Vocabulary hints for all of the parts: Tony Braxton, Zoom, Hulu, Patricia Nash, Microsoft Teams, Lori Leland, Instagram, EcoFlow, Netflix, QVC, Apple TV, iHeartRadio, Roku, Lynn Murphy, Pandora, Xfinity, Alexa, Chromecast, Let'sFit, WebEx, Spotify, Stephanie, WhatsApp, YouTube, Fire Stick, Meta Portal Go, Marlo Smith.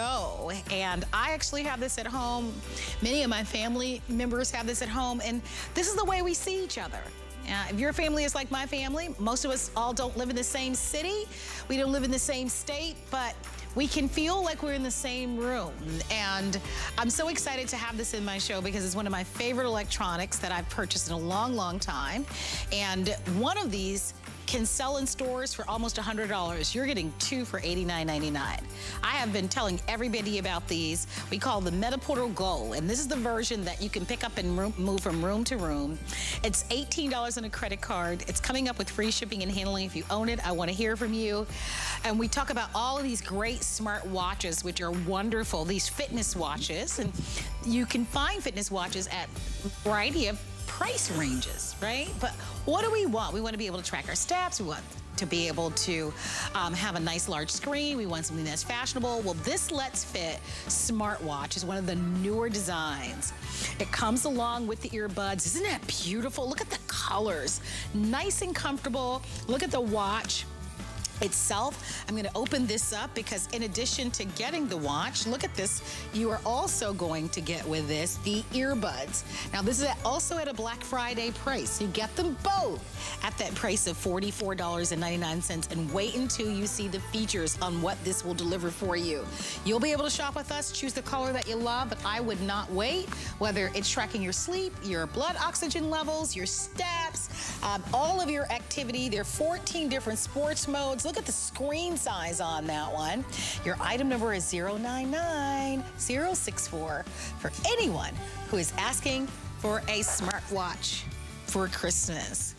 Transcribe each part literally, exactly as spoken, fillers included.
Go. And I actually have this at home. Many of my family members have this at home, and this is the way we see each other. Uh, if your family is like my family, most of us all don't live in the same city. We don't live in the same state, but we can feel like we're in the same room. And I'm so excited to have this in my show because it's one of my favorite electronics that I've purchased in a long, long time. And one of these can sell in stores for almost one hundred dollars. You're getting two for eighty-nine ninety-nine. I have been telling everybody about these. We call the Meta Portal Go, and this is the version that you can pick up and room, move from room to room. It's eighteen dollars on a credit card. It's coming up with free shipping and handling if you own it. I want to hear from you. And we talk about all of these great smart watches, which are wonderful, these fitness watches. And you can find fitness watches at a variety of price ranges, right? But what do we want? We want to be able to track our steps. We want to be able to um, have a nice large screen. We want something that's fashionable. Well, this Let'sFit smartwatch is one of the newer designs. It comes along with the earbuds. Isn't that beautiful? Look at the colors. Nice and comfortable. Look at the watch itself. I'm going to open this up because in addition to getting the watch, look at this, you are also going to get with this the earbuds. Now this is also at a Black Friday price. You get them both at that price of forty-four ninety-nine, and wait until you see the features on what this will deliver for you. You'll be able to shop with us, choose the color that you love, but I would not wait, whether it's tracking your sleep, your blood oxygen levels, your steps, um, all of your activity. There are fourteen different sports modes. Look at the screen size on that one. Your item number is zero nine nine zero six four for anyone who is asking for a smartwatch for Christmas.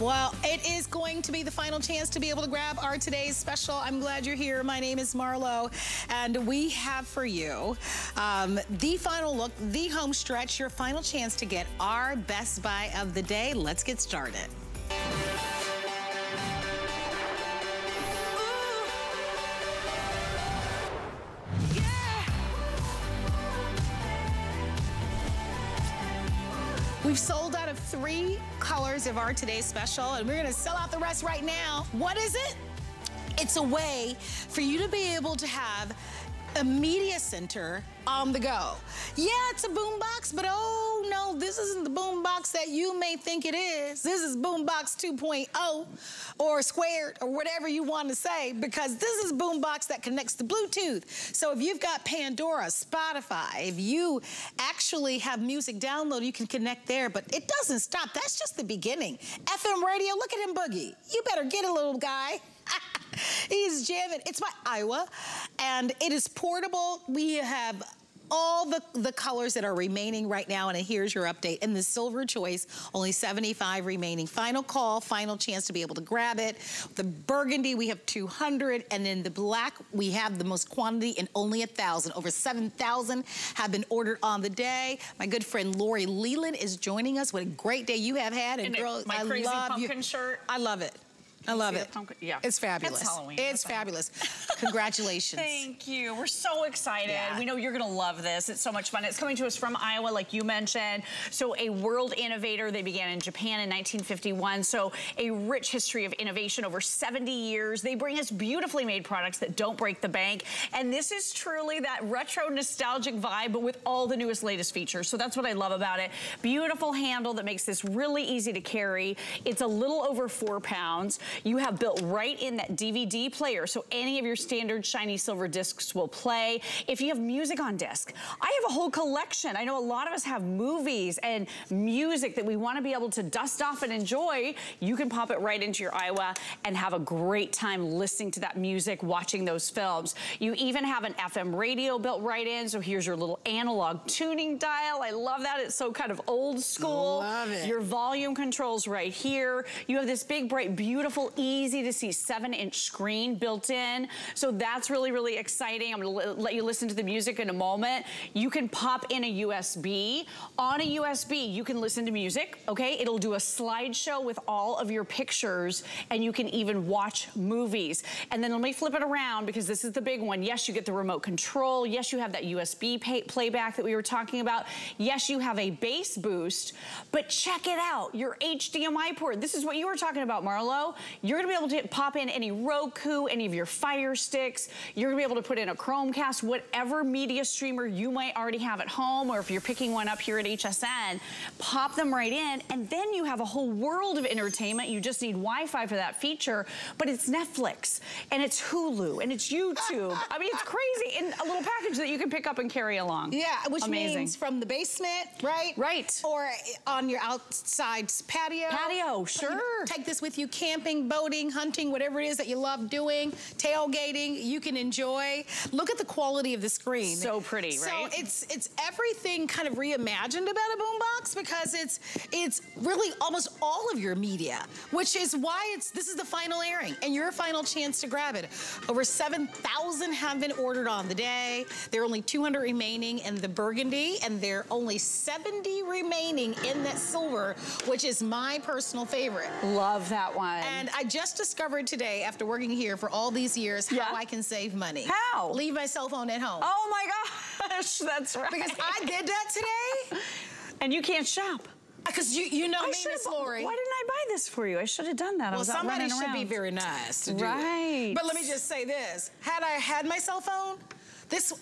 Well, it is going to be the final chance to be able to grab our today's special. I'm glad you're here. My name is Marlo, and we have for you um, the final look, the home stretch, your final chance to get our Best Buy of the day. Let's get started. We've sold out of three colors of our today's special, and we're gonna sell out the rest right now. What is it? It's a way for you to be able to have a media center on the go. Yeah, it's a boom box, but oh no, this isn't the boom box that you may think it is. This is boom box two point oh or squared or whatever you want to say, because this is boom box that connects to Bluetooth. So if you've got Pandora, Spotify, if you actually have music download, you can connect there, but it doesn't stop. That's just the beginning. F M radio, look at him boogie. You better get a little guy. He's jamming. It's by Iowa, and it is portable. We have all the, the colors that are remaining right now, and here's your update. And the silver choice, only seventy-five remaining. Final call, final chance to be able to grab it. The burgundy, we have two hundred, and then the black, we have the most quantity and only one thousand. Over seven thousand have been ordered on the day. My good friend Lori Leland is joining us. What a great day you have had. And, and girl, it, my I crazy love pumpkin you. shirt. I love it. I love it. Yeah. It's fabulous. It's Halloween. It's fabulous. Congratulations. Thank you. We're so excited. Yeah. We know you're going to love this. It's so much fun. It's coming to us from Iowa, like you mentioned. So a world innovator. They began in Japan in nineteen fifty-one. So a rich history of innovation over seventy years. They bring us beautifully made products that don't break the bank. And this is truly that retro nostalgic vibe, but with all the newest, latest features. So that's what I love about it. Beautiful handle that makes this really easy to carry. It's a little over four pounds. You have built right in that D V D player, so any of your standard shiny silver discs will play. If you have music on disc, I have a whole collection. I know a lot of us have movies and music that we want to be able to dust off and enjoy. You can pop it right into your Iowa and have a great time listening to that music, watching those films. You even have an F M radio built right in, so here's your little analog tuning dial. I love that. It's so kind of old school. Love it. Your volume controls right here. You have this big, bright, beautiful, easy to see seven inch screen built in. So that's really, really exciting. I'm gonna let you listen to the music in a moment. You can pop in a U S B. On a U S B, you can listen to music, okay? It'll do a slideshow with all of your pictures, and you can even watch movies. And then let me flip it around because this is the big one. Yes, you get the remote control. Yes, you have that U S B pay playback that we were talking about. Yes, you have a bass boost, but check it out, your H D M I port. This is what you were talking about, Marlo. You're gonna be able to pop in any Roku, any of your Fire Sticks. You're gonna be able to put in a Chromecast, whatever media streamer you might already have at home, or if you're picking one up here at H S N, pop them right in, and then you have a whole world of entertainment. You just need Wi-Fi for that feature, but it's Netflix, and it's Hulu, and it's YouTube. I mean, it's crazy, in a little package that you can pick up and carry along. Yeah, which Amazing. means from the basement, right? Right. Or on your outside patio. Patio, sure. Take this with you camping, boating, hunting, whatever it is that you love doing, tailgating, you can enjoy. Look at the quality of the screen. So pretty, right? So it's it's everything kind of reimagined about a boombox, because it's it's really almost all of your media, which is why it's this is the final airing and your final chance to grab it. Over seven thousand have been ordered on the day. There are only two hundred remaining in the burgundy, and there are only seventy remaining in that silver, which is my personal favorite. Love that one. And I just discovered today, after working here for all these years, how yeah. I can save money. How? Leave my cell phone at home. Oh my gosh, that's right. Because I did that today. And you can't shop. Because you, you know I me, Miss Lori. Why didn't I buy this for you? I should have done that. Well, I was somebody should around. be very nice to do right. it. But let me just say this. Had I had my cell phone, this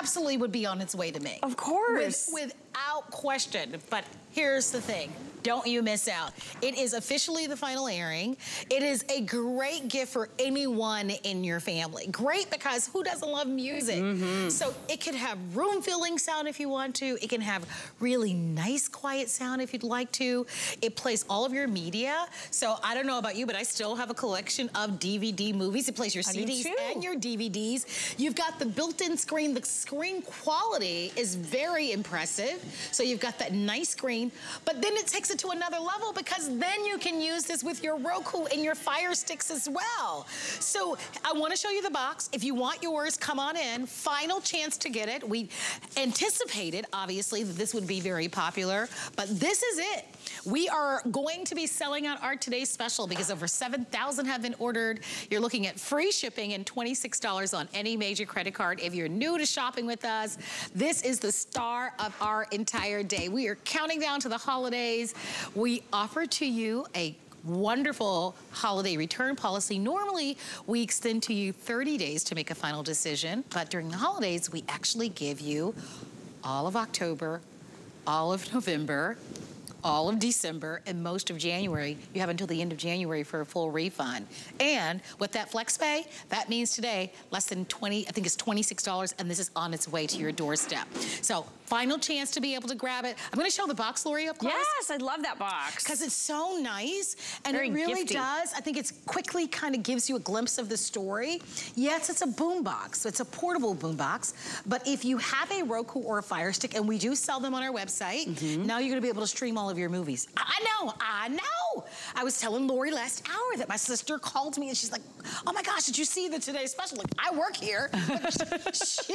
absolutely would be on its way to me. Of course. With, without question. But here's the thing. Don't you miss out. It is officially the final airing. It is a great gift for anyone in your family. Great because who doesn't love music? Mm-hmm. So it could have room filling sound if you want to. It can have really nice quiet sound if you'd like to. It plays all of your media. So I don't know about you, but I still have a collection of D V D movies. It plays your C Ds and your D V Ds. You've got the built-in screen. The screen quality is very impressive. So you've got that nice screen, but then it takes to another level, because then you can use this with your Roku and your Fire Sticks as well. So I want to show you the box. If you want yours, come on in. Final chance to get it. We anticipated, obviously, that this would be very popular, but this is it. We are going to be selling out our today's special because over seven thousand have been ordered. You're looking at free shipping and twenty-six dollars on any major credit card. If you're new to shopping with us, this is the star of our entire day. We are counting down to the holidays. We offer to you a wonderful holiday return policy. Normally, we extend to you thirty days to make a final decision, but during the holidays, we actually give you all of October, all of November, all of December, and most of January. You have until the end of January for a full refund. And with that flex pay, that means today, less than twenty, I think it's twenty-six dollars, and this is on its way to your doorstep. So, final chance to be able to grab it. I'm gonna show the box, Lori, up close. Yes, I love that box. Because it's so nice, and Very it really gifty. does. I think it's quickly kind of gives you a glimpse of the story. Yes, it's a boom box. It's a portable boom box, but if you have a Roku or a Fire Stick, and we do sell them on our website, mm-hmm. now you're gonna be able to stream all of your movies. I know, I know. I was telling Lori last hour that my sister called me and she's like, oh my gosh, did you see the Today Special? Like, I work here. But she, she,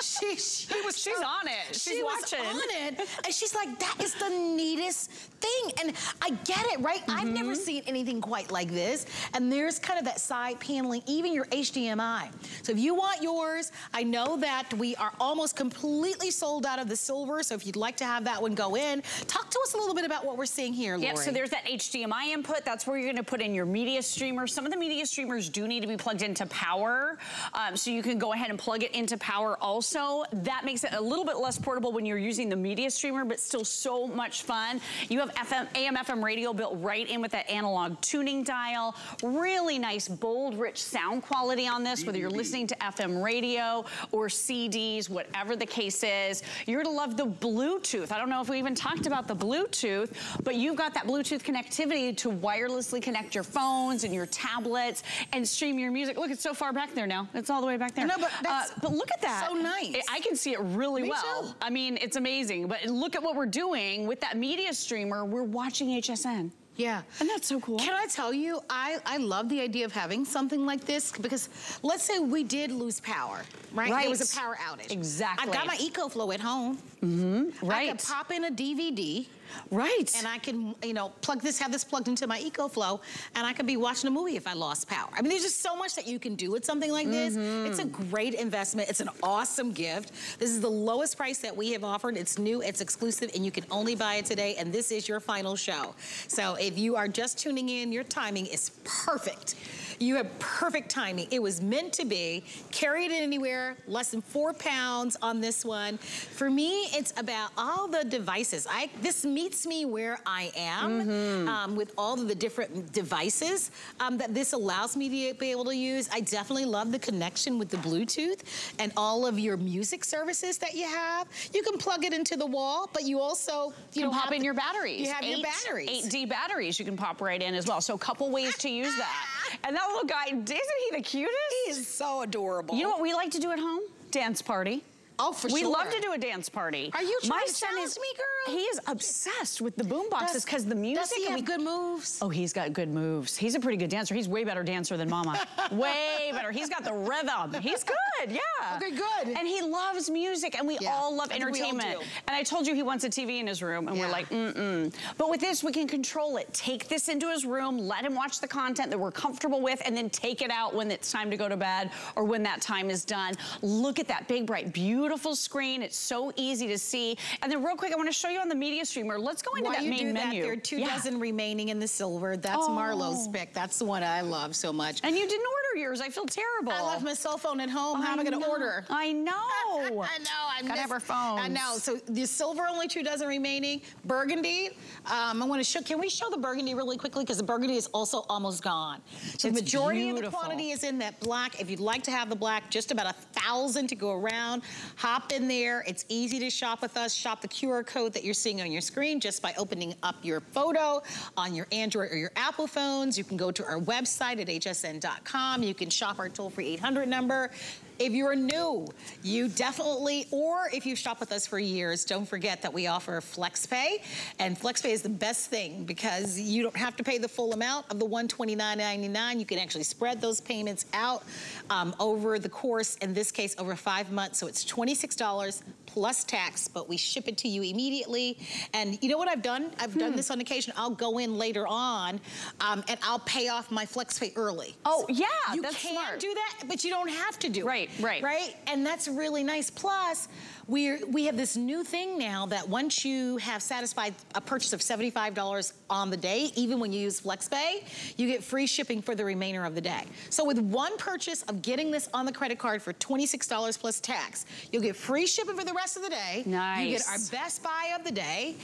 she, she was- She's on it. She's she watching. was on it. And she's like, that is the neatest thing. And I get it, right? Mm-hmm. I've never seen anything quite like this. And there's kind of that side paneling, even your H D M I. So if you want yours, I know that we are almost completely sold out of the silver. So if you'd like to have that one go in, talk to us a little bit about what we're seeing here, Lori. Yep, so there's that H D M I input. That's where you're going to put in your media streamer. Some of the media streamers do need to be plugged into power, um, so you can go ahead and plug it into power also. That makes it a little bit less portable when you're using the media streamer, but still so much fun. You have F M, A M F M radio built right in with that analog tuning dial. Really nice, bold, rich sound quality on this, whether you're listening to F M radio or C Ds, whatever the case is. You're going to love the Bluetooth. I don't know if we even talked about the Bluetooth. Bluetooth, but you've got that Bluetooth connectivity to wirelessly connect your phones and your tablets and stream your music. Look, it's so far back there now. It's all the way back there. No, but, that's uh, but look at that. So nice. I can see it really Me well. Too. I mean, it's amazing. But look at what we're doing with that media streamer. We're watching H S N. Yeah. And that's so cool. Can I tell you, I, I love the idea of having something like this, because let's say we did lose power, right? Right. It was a power outage. Exactly. I've got my EcoFlow at home. Mm-hmm. Right. I could pop in a D V D. Right. And I can, you know, plug this, have this plugged into my EcoFlow, and I could be watching a movie if I lost power. I mean, there's just so much that you can do with something like this. Mm-hmm. It's a great investment. It's an awesome gift. This is the lowest price that we have offered. It's new, it's exclusive, and you can only buy it today, and this is your final show. So if you are just tuning in, your timing is perfect. You have perfect timing. It was meant to be. Carried it anywhere, less than four pounds on this one. For me, it's about all the devices. I This meets me where I am, mm-hmm. um, with all of the different devices um, that this allows me to be able to use. I definitely love the connection with the Bluetooth and all of your music services that you have. You can plug it into the wall, but you also, you know, pop in the, your batteries. You have eight, your batteries. eight D batteries you can pop right in as well. So a couple ways to use that. And that little guy, isn't he the cutest? He is so adorable. You know what we like to do at home? Dance party. Oh, for we sure. We love to do a dance party. Are you trying My to son challenge is, me, girl? He is obsessed with the boom boxes because the music. Does he have we, good moves? Oh, he's got good moves. He's a pretty good dancer. He's way better dancer than Mama. Way better. He's got the rhythm. He's good, yeah. Okay, good. And he loves music, and we yeah. all love entertainment. And I told you he wants a T V in his room, and yeah. we're like, mm-mm. But with this, we can control it. Take this into his room, let him watch the content that we're comfortable with, and then take it out when it's time to go to bed or when that time is done. Look at that big, bright, beautiful Beautiful screen. It's so easy to see. And then real quick, I want to show you on the media streamer. Let's go into While that you main do menu. That, there are two yeah. dozen remaining in the silver. That's oh. Marlo's pick. That's the one I love so much. And you didn't order yours. I feel terrible. I left my cell phone at home. I How am I going to order? I know. I know. I gotta have our phone. I know. So the silver, only two dozen remaining. Burgundy. Um, I want to show. Can we show the burgundy really quickly? Because the burgundy is also almost gone. So the majority beautiful. of the quantity is in that black. If you'd like to have the black, just about a thousand to go around. Hop in there. It's easy to shop with us. Shop the Q R code that you're seeing on your screen just by opening up your photo on your Android or your Apple phones. You can go to our website at H S N dot com. You can shop our toll-free eight hundred number. If you're new, you definitely, or if you've shopped with us for years, don't forget that we offer FlexPay. And FlexPay is the best thing because you don't have to pay the full amount of the one hundred twenty-nine ninety-nine. You can actually spread those payments out um, over the course, in this case, over five months. So it's twenty-six dollars plus tax, but we ship it to you immediately. And you know what I've done? I've hmm. done this on occasion. I'll go in later on um, and I'll pay off my FlexPay early. Oh, so yeah, you that's can smart. do that, but you don't have to do right. it. Right, right. And that's really nice. Plus, we we have this new thing now that once you have satisfied a purchase of seventy-five dollars on the day, even when you use FlexPay, you get free shipping for the remainder of the day. So with one purchase of getting this on the credit card for twenty-six dollars plus tax, you'll get free shipping for the rest of the day. Nice. You get our best buy of the day.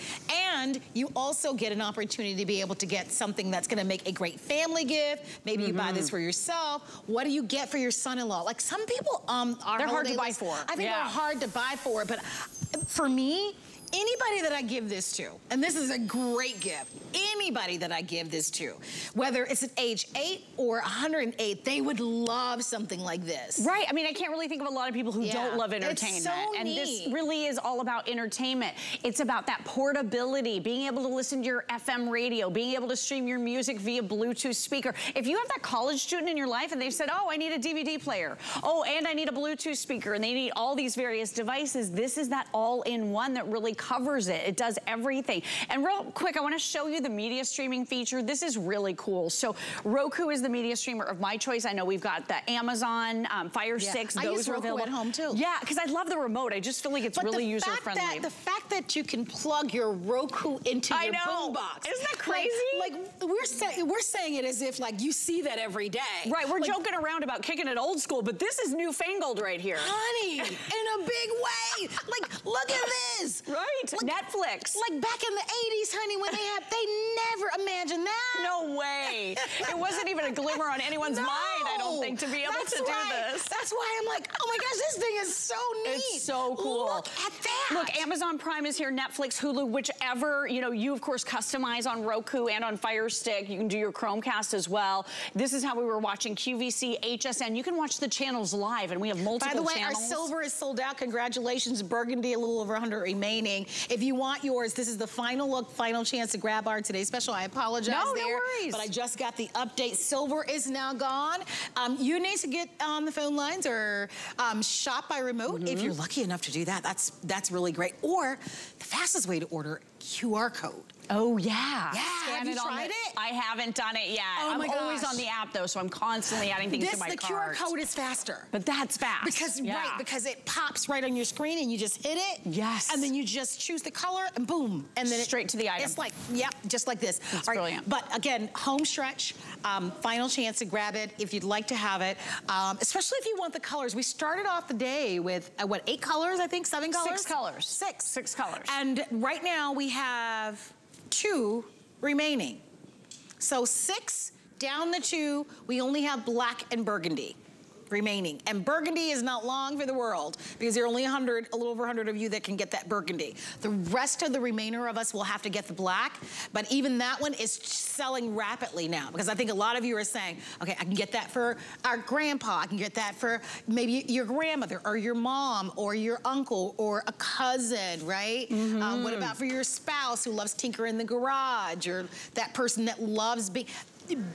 And you also get an opportunity to be able to get something that's going to make a great family gift. Maybe mm-hmm. you buy this for yourself. What do you get for your son-in-law? Like some people Um, are they're hard to buy for. I think yeah. they're hard to buy for, but for me, anybody that I give this to, and this is a great gift, anybody that I give this to, whether it's at age eight or one hundred eight, they would love something like this. Right, I mean, I can't really think of a lot of people who yeah. don't love entertainment. It's so and neat. This really is all about entertainment. It's about that portability, being able to listen to your F M radio, being able to stream your music via Bluetooth speaker. If you have that college student in your life and they've said, oh, I need a D V D player, oh, and I need a Bluetooth speaker, and they need all these various devices, this is that all-in-one that really covers it. It does everything. And real quick, I want to show you the media streaming feature. This is really cool. So Roku is the media streamer of my choice. I know we've got the Amazon um, Fire yeah. Sticks. Those I use are Roku available. at home too. Yeah, because I love the remote. I just feel like it's but really user friendly. That, the fact that you can plug your Roku into I your boombox. Isn't that crazy? Like, like we're say, we're saying it as if like you see that every day. Right. We're like, joking around about kicking it old school, but this is newfangled right here. Honey, in a big way. Like look at this. Right. Like, Netflix. Like back in the eighties, honey, when they had, they never imagined that. No way. It wasn't even a glimmer on anyone's no, mind, I don't think, to be able to do right. this. That's why I'm like, oh my gosh, this thing is so neat. It's so cool. Look at that. Look, Amazon Prime is here, Netflix, Hulu, whichever, you know, you of course customize on Roku and on Fire Stick. You can do your Chromecast as well. This is how we were watching Q V C, H S N. You can watch the channels live, and we have multiple channels. By the way, channels. our silver is sold out. Congratulations, burgundy, a little over one hundred remaining. If you want yours, this is the final look, final chance to grab our today's special. I apologize no, there, no worries. But I just got the update. Silver is now gone. Um, you need to get on the phone lines or um, shop by remote. Mm-hmm. If you're lucky enough to do that, that's, that's really great. Or the fastest way to order Q R code. Oh, yeah. Yeah, Scan have you it tried the, it? I haven't done it yet. Oh, I'm my always gosh. on the app, though, so I'm constantly adding things this, to my the cart. The Q R code is faster. But that's fast. Because, yeah. right, because it pops right on your screen, and you just hit it. Yes. And then you just choose the color, and boom. And then Straight it, to the item. It's like, yep, just like this. That's All brilliant. Right, but, again, home stretch, um, final chance to grab it if you'd like to have it, um, especially if you want the colors. We started off the day with, uh, what, eight colors, I think, seven colors? Six colors. Six. Six colors. And right now we have... two remaining. So six down the two, we only have black and burgundy remaining. And burgundy is not long for the world because there are only one hundred, a little over one hundred of you that can get that burgundy. The rest of the remainder of us will have to get the black, but even that one is selling rapidly now because I think a lot of you are saying, okay, I can get that for our grandpa, I can get that for maybe your grandmother or your mom or your uncle or a cousin, right? Mm-hmm. Um, what about for your spouse who loves tinkering in the garage or that person that loves being...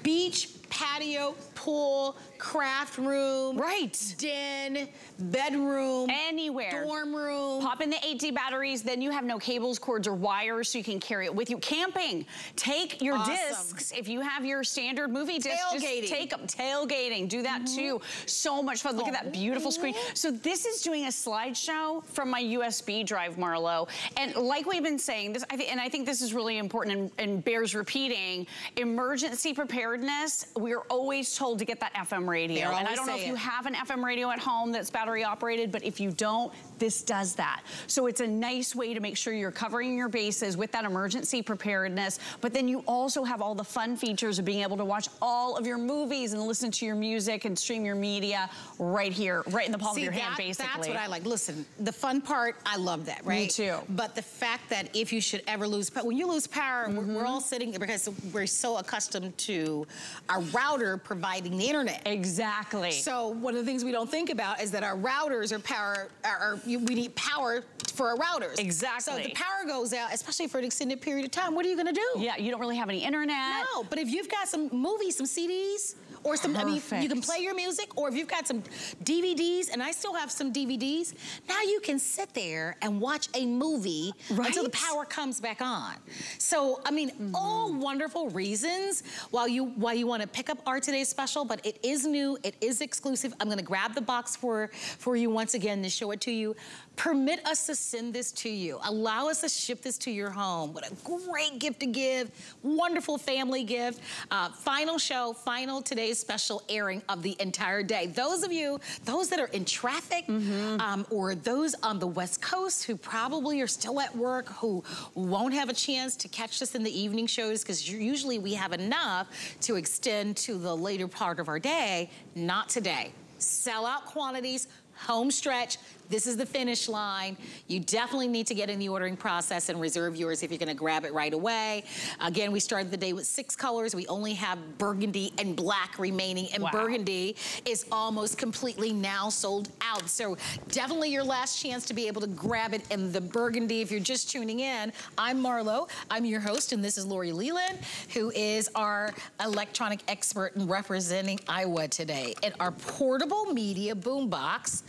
beach, patio, pool, craft room, right? Den, bedroom, anywhere, dorm room. Pop in the eight D batteries, then you have no cables, cords, or wires, so you can carry it with you. Camping, take your awesome. discs. If you have your standard movie disc, tailgating. just take them. Tailgating, do that mm-hmm. too. So much fun. Look oh. at that beautiful screen. So this is doing a slideshow from my U S B drive, Marlo. And like we've been saying, this, I th and I think this is really important and, and bears repeating. Emergency preparedness, we're always told to get that F M radio. And I don't know if you have an F M radio at home that's battery operated, but if you don't, this does that. So it's a nice way to make sure you're covering your bases with that emergency preparedness, but then you also have all the fun features of being able to watch all of your movies and listen to your music and stream your media right here, right in the palm See, of your that, hand, basically. That's what I like. Listen, the fun part, I love that, right? Me too. But the fact that if you should ever lose power, when you lose power, mm-hmm. we're, we're all sitting, because we're so accustomed to our router providing the internet. Exactly. So one of the things we don't think about is that our routers are power, are, we need power for our routers. Exactly. So if the power goes out, especially for an extended period of time, what are you gonna do? Yeah, you don't really have any internet. No, but if you've got some movies, some C Ds, or some, Perfect. I mean, you can play your music, or if you've got some D V Ds, and I still have some D V Ds, now you can sit there and watch a movie right? until the power comes back on. So, I mean, mm-hmm. all wonderful reasons why you, why you wanna pick up our Today's Special, but it is new, it is exclusive. I'm gonna grab the box for, for you once again to show it to you. Permit us to send this to you. Allow us to ship this to your home. What a great gift to give. Wonderful family gift. Uh, final show, final Today's Special airing of the entire day. Those of you, those that are in traffic, mm-hmm. um, or those on the West Coast who probably are still at work, who won't have a chance to catch this in the evening shows, because usually we have enough to extend to the later part of our day. Not today. Sell out quantities, home stretch. This is the finish line. You definitely need to get in the ordering process and reserve yours if you're gonna grab it right away. Again, we started the day with six colors. We only have burgundy and black remaining, and wow. burgundy is almost completely now sold out. So definitely your last chance to be able to grab it in the burgundy. If you're just tuning in, I'm Marlo, I'm your host, and this is Lori Leland, who is our electronic expert and representing Iowa today. And our portable media boombox.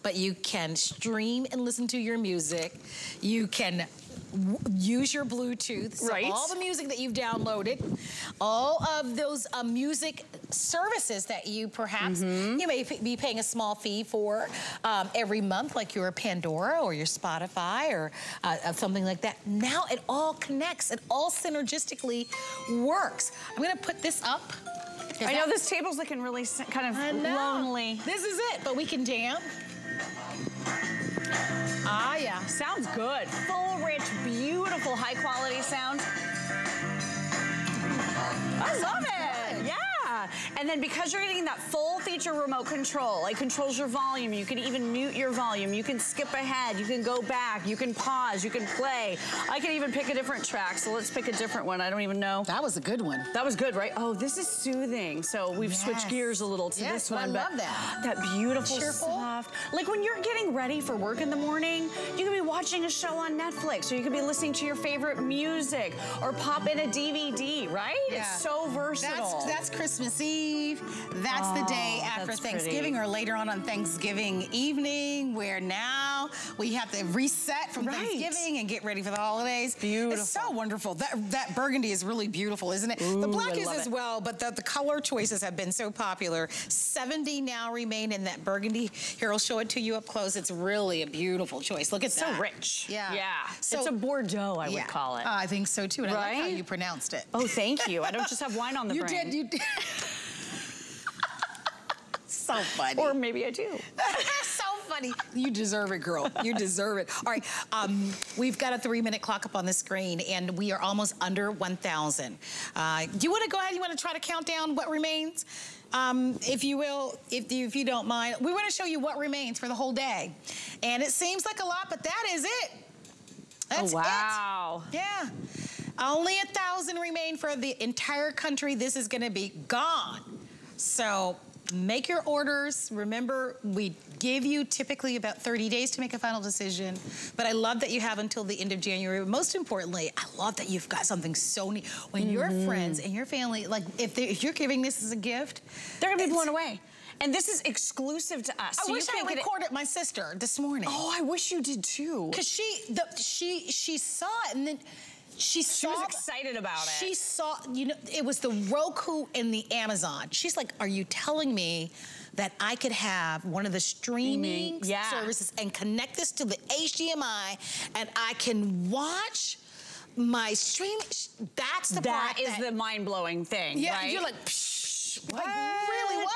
But you can stream and listen to your music. You can use your Bluetooth. So right. all the music that you've downloaded, all of those uh, music services that you perhaps, mm-hmm. you may be paying a small fee for um, every month, like your Pandora or your Spotify or uh, something like that. Now it all connects. It all synergistically works. I'm gonna put this up. I know this table's looking really kind of lonely. This is it, but we can jam. Ah, yeah. Sounds good. Full, rich, beautiful, high-quality sound. I love it. Yeah. And then because you're getting that full feature remote control, it controls your volume. You can even mute your volume. You can skip ahead. You can go back. You can pause. You can play. I can even pick a different track. So let's pick a different one. I don't even know. That was a good one. That was good, right? Oh, this is soothing. So we've yes. switched gears a little to yes, this one. I but love that. That beautiful, Cheerful. soft. Like when you're getting ready for work in the morning, you can be watching a show on Netflix, or you can be listening to your favorite music, or pop in a D V D, right? Yeah. It's so versatile. That's, that's Christmas Eve. That's oh, the day after Thanksgiving pretty. or later on on Thanksgiving evening, where now now. We have to reset from right. Thanksgiving and get ready for the holidays. Beautiful. It's so wonderful. That that burgundy is really beautiful, isn't it? Ooh, the black is as it. well, but the, the color choices have been so popular. seventy now remain in that burgundy. Here, I'll show it to you up close. It's really a beautiful choice. Look at so that. So rich. Yeah. Yeah. So, it's a Bordeaux, I yeah. would call it. Uh, I think so too, and right? I like how you pronounced it. Oh, thank you. I don't just have wine on the you brain. You did, you did. So funny. Or maybe I do. So funny. You deserve it, girl. You deserve it. All right. Um, we've got a three-minute clock up on the screen, and we are almost under one thousand. Uh, do you want to go ahead? You want to try to count down what remains? Um, if you will, if you, if you don't mind. We want to show you what remains for the whole day. And it seems like a lot, but that is it. That's oh, wow. it. Yeah. Only a thousand remain for the entire country. This is going to be gone. So make your orders. Remember, we give you typically about thirty days to make a final decision. But I love that you have until the end of January. Most importantly, I love that you've got something so neat. When mm-hmm. your friends and your family, like if, they, if you're giving this as a gift, they're going to be blown away. And this is exclusive to us. I so wish I recorded it. My sister this morning. Oh, I wish you did too. Because she, the, she, she saw it and then... She, she saw, was excited about it. She saw, you know, it was the Roku and the Amazon. She's like, are you telling me that I could have one of the streaming mm-hmm. yeah. services and connect this to the H D M I and I can watch my stream? That's the that part. Is that is the mind-blowing thing, yeah, right? You're like, psh, what? Like, really, what?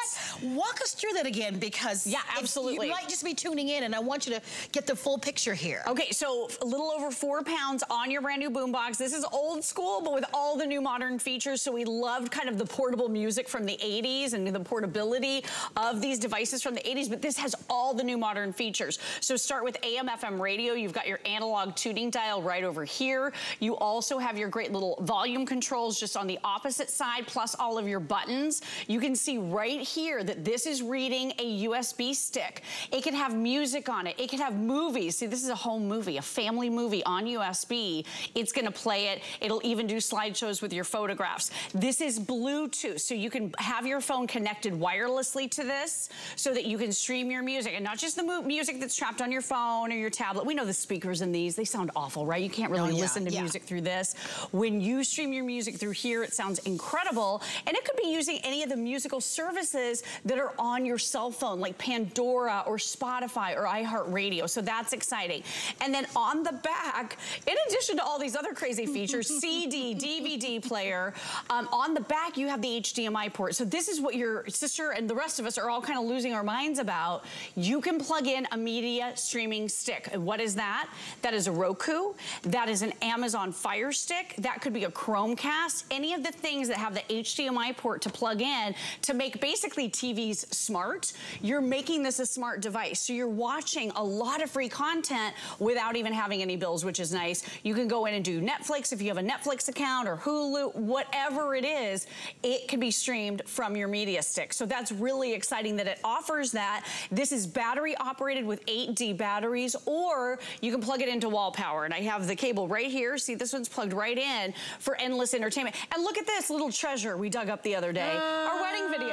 Walk us through that again because yeah, absolutely. You might just be tuning in and I want you to get the full picture here. Okay, so a little over four pounds on your brand new boombox. This is old school, but with all the new modern features. So we loved kind of the portable music from the eighties and the portability of these devices from the eighties, but this has all the new modern features. So start with A M F M radio. You've got your analog tuning dial right over here. You also have your great little volume controls just on the opposite side, plus all of your buttons. You can see right here that this is reading a U S B stick. It can have music on it. It can have movies. See, this is a home movie, a family movie on U S B. It's gonna play it. It'll even do slideshows with your photographs. This is Bluetooth, so you can have your phone connected wirelessly to this so that you can stream your music, and not just the mu music that's trapped on your phone or your tablet. We know the speakers in these, they sound awful, right? You can't really oh, yeah, listen to yeah. music through this. When you stream your music through here, it sounds incredible, and it could be using any of the musical services that are on your cell phone, like Pandora or Spotify or iHeartRadio. So that's exciting. And then on the back, in addition to all these other crazy features, C D, D V D player, um, on the back you have the H D M I port. So this is what your sister and the rest of us are all kind of losing our minds about. You can plug in a media streaming stick. And what is that? That is a Roku. That is an Amazon Fire Stick. That could be a Chromecast. Any of the things that have the H D M I port to plug in to make basically Basically, T V's smart. You're making this a smart device. So you're watching a lot of free content without even having any bills, which is nice. You can go in and do Netflix if you have a Netflix account or Hulu, whatever it is, it can be streamed from your media stick. So that's really exciting that it offers that. This is battery operated with eight D batteries, or you can plug it into wall power. And I have the cable right here. See, this one's plugged right in for endless entertainment. And look at this little treasure we dug up the other day. Uh... Our wedding video.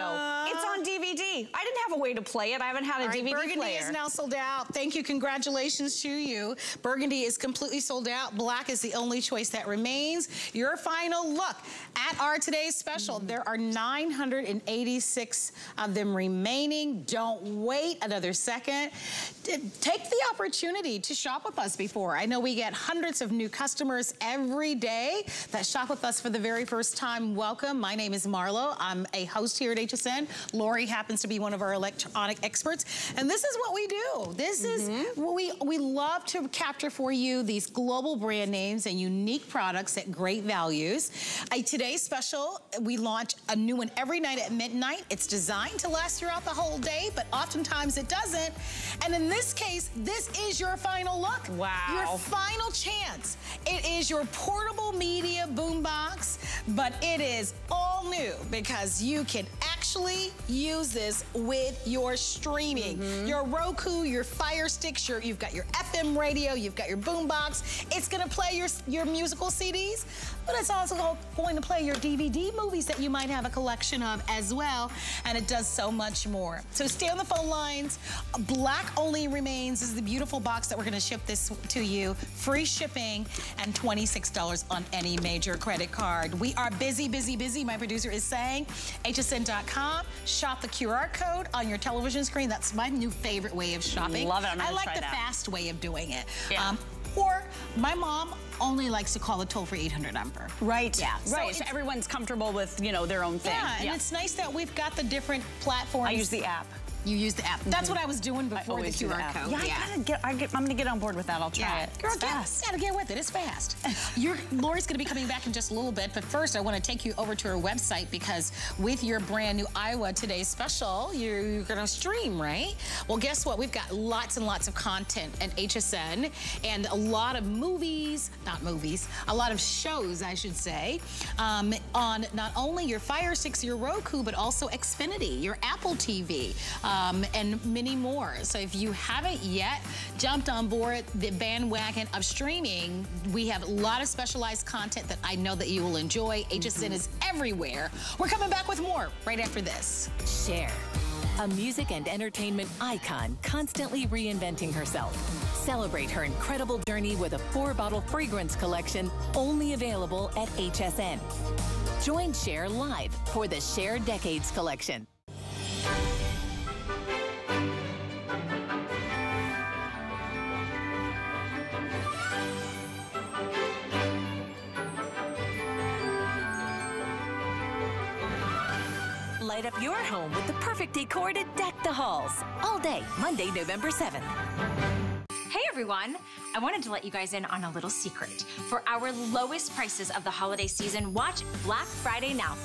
It's on D V D. I didn't have a way to play it. I haven't had a All right, D V D Burgundy player. Burgundy is now sold out. Thank you. Congratulations to you. Burgundy is completely sold out. Black is the only choice that remains. Your final look at our today's special. Mm. There are nine hundred eighty-six of them remaining. Don't wait another second. Take the opportunity to shop with us before. I know we get hundreds of new customers every day that shop with us for the very first time. Welcome. My name is Marlo. I'm a host here at H S N. Lori happens to be one of our electronic experts, and this is what we do. This mm-hmm. is what we we love to capture for you, these global brand names and unique products at great values. Uh, today's special, we launch a new one every night at midnight. It's designed to last throughout the whole day, but oftentimes it doesn't. And in this case, this is your final look. Wow. Your final chance. It is your portable media boombox, but it is all new because you can actually actually uses with your streaming. Mm-hmm. Your Roku, your Fire Sticks, your, you've got your F M radio, you've got your boombox. It's gonna play your, your musical C Ds, but it's also going to play your D V D movies that you might have a collection of as well, and it does so much more. So stay on the phone lines. Black only remains. This is the beautiful box that we're gonna ship this to you. Free shipping and twenty-six dollars on any major credit card. We are busy, busy, busy, my producer is saying. H S N dot com, shop the Q R code on your television screen. That's my new favorite way of shopping. Love it, I'm gonna I like try the that. fast way of doing it. Yeah. Um, or my mom only likes to call a toll-free eight hundred number. Right, yeah. Right, so, so everyone's comfortable with, you know, their own thing. Yeah, and yeah. it's nice that we've got the different platforms. I use the app. You use the app. Mm-hmm. That's what I was doing before the Q R code. Yeah, yeah. I gotta get, I get, I'm gonna get on board with that. I'll try yeah. it. Girl, it's fast. Gotta get with it. It's fast. Your, Lori's gonna be coming back in just a little bit, but first I want to take you over to her website, because with your brand new Iowa Today special, you're, you're gonna stream, right? Well, guess what? We've got lots and lots of content at H S N, and a lot of movies, not movies, a lot of shows, I should say, um, on not only your Fire Six, your Roku, but also Xfinity, your Apple T V. Um, Um, and many more. So if you haven't yet jumped on board the bandwagon of streaming, we have a lot of specialized content that I know that you will enjoy. Mm-hmm. H S N is everywhere. We're coming back with more right after this. Cher, a music and entertainment icon constantly reinventing herself. Celebrate her incredible journey with a four-bottle fragrance collection only available at H S N. Join Cher live for the Cher Decades Collection. Light up your home with the perfect decor to deck the halls all day, Monday, November seventh. Hey everyone, I wanted to let you guys in on a little secret. For our lowest prices of the holiday season, watch Black Friday now.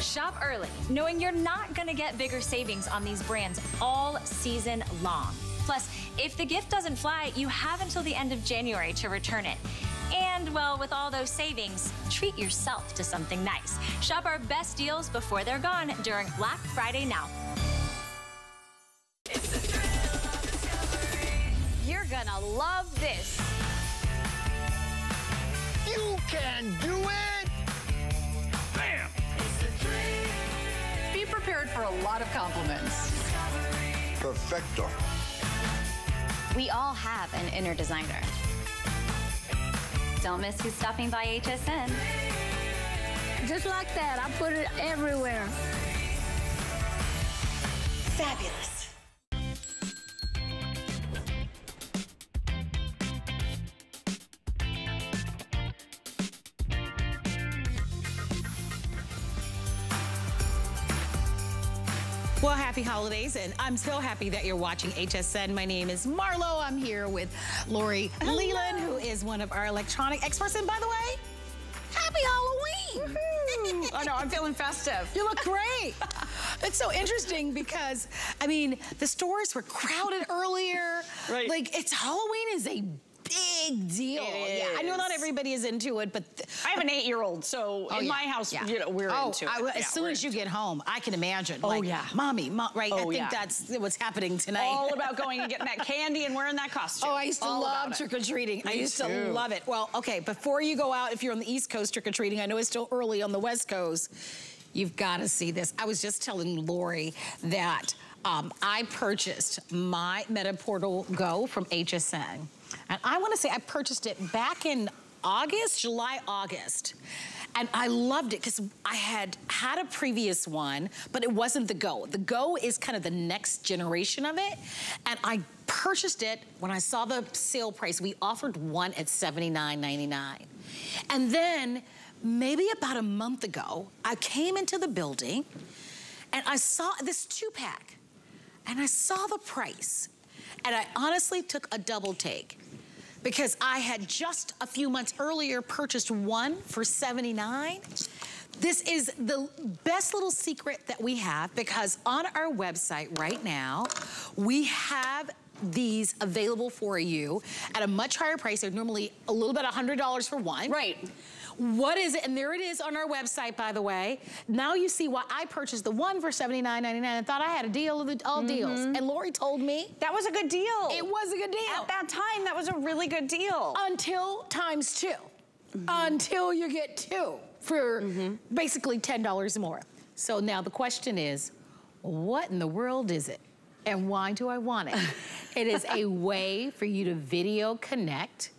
Shop early, knowing you're not gonna get bigger savings on these brands all season long. Plus, if the gift doesn't fly, you have until the end of January to return it. And, well, with all those savings, treat yourself to something nice. Shop our best deals before they're gone during Black Friday now. It's the thrill of discovery. You're gonna love this. You can do it! Bam! It's the thrill. Be prepared for a lot of compliments. Perfecto. We all have an inner designer. Don't miss who's stopping by H S N. Just like that, I put it everywhere. Fabulous. Well, happy holidays, and I'm so happy that you're watching H S N. My name is Marlo. I'm here with Lori Leland, who is one of our electronic experts. And by the way, happy Halloween! Woohoo. Oh no, I'm feeling festive. You look great. It's so interesting because, I mean, the stores were crowded earlier. Right. Like, it's Halloween is a big deal. Yeah, I know not everybody is into it, but I have an eight-year-old, so oh, in yeah. my house, yeah. you know, we're oh, into it. I, as yeah, soon as you get home, I can imagine. Oh like, yeah, mommy, mom, right? Oh, I think yeah. that's what's happening tonight. All about going and getting that candy and wearing that costume. Oh, I used to All love trick or treating. I used too. to love it. Well, okay, before you go out, if you're on the East Coast trick or treating, I know it's still early on the West Coast. You've got to see this. I was just telling Lori that um, I purchased my Meta Portal Go from H S N. And I want to say I purchased it back in August, July, August. And I loved it because I had had a previous one, but it wasn't the Go. The Go is kind of the next generation of it. And I purchased it when I saw the sale price. We offered one at seventy-nine ninety-nine. And then maybe about a month ago, I came into the building and I saw this two-pack. And I saw the price. And I honestly took a double take, because I had just a few months earlier purchased one for seventy-nine. This is the best little secret that we have, because on our website right now, we have these available for you at a much higher price. They're normally a little bit a hundred dollars for one. Right. What is it? And there it is on our website, by the way. Now you see why I purchased the one for seventy-nine ninety-nine and thought I had a deal of all mm-hmm. deals. And Lori told me. That was a good deal. It was a good deal. At that time, that was a really good deal. Until times two. Mm-hmm. Until you get two for mm-hmm. basically ten dollars more. So now the question is, what in the world is it? And why do I want it? It is a way for you to video connect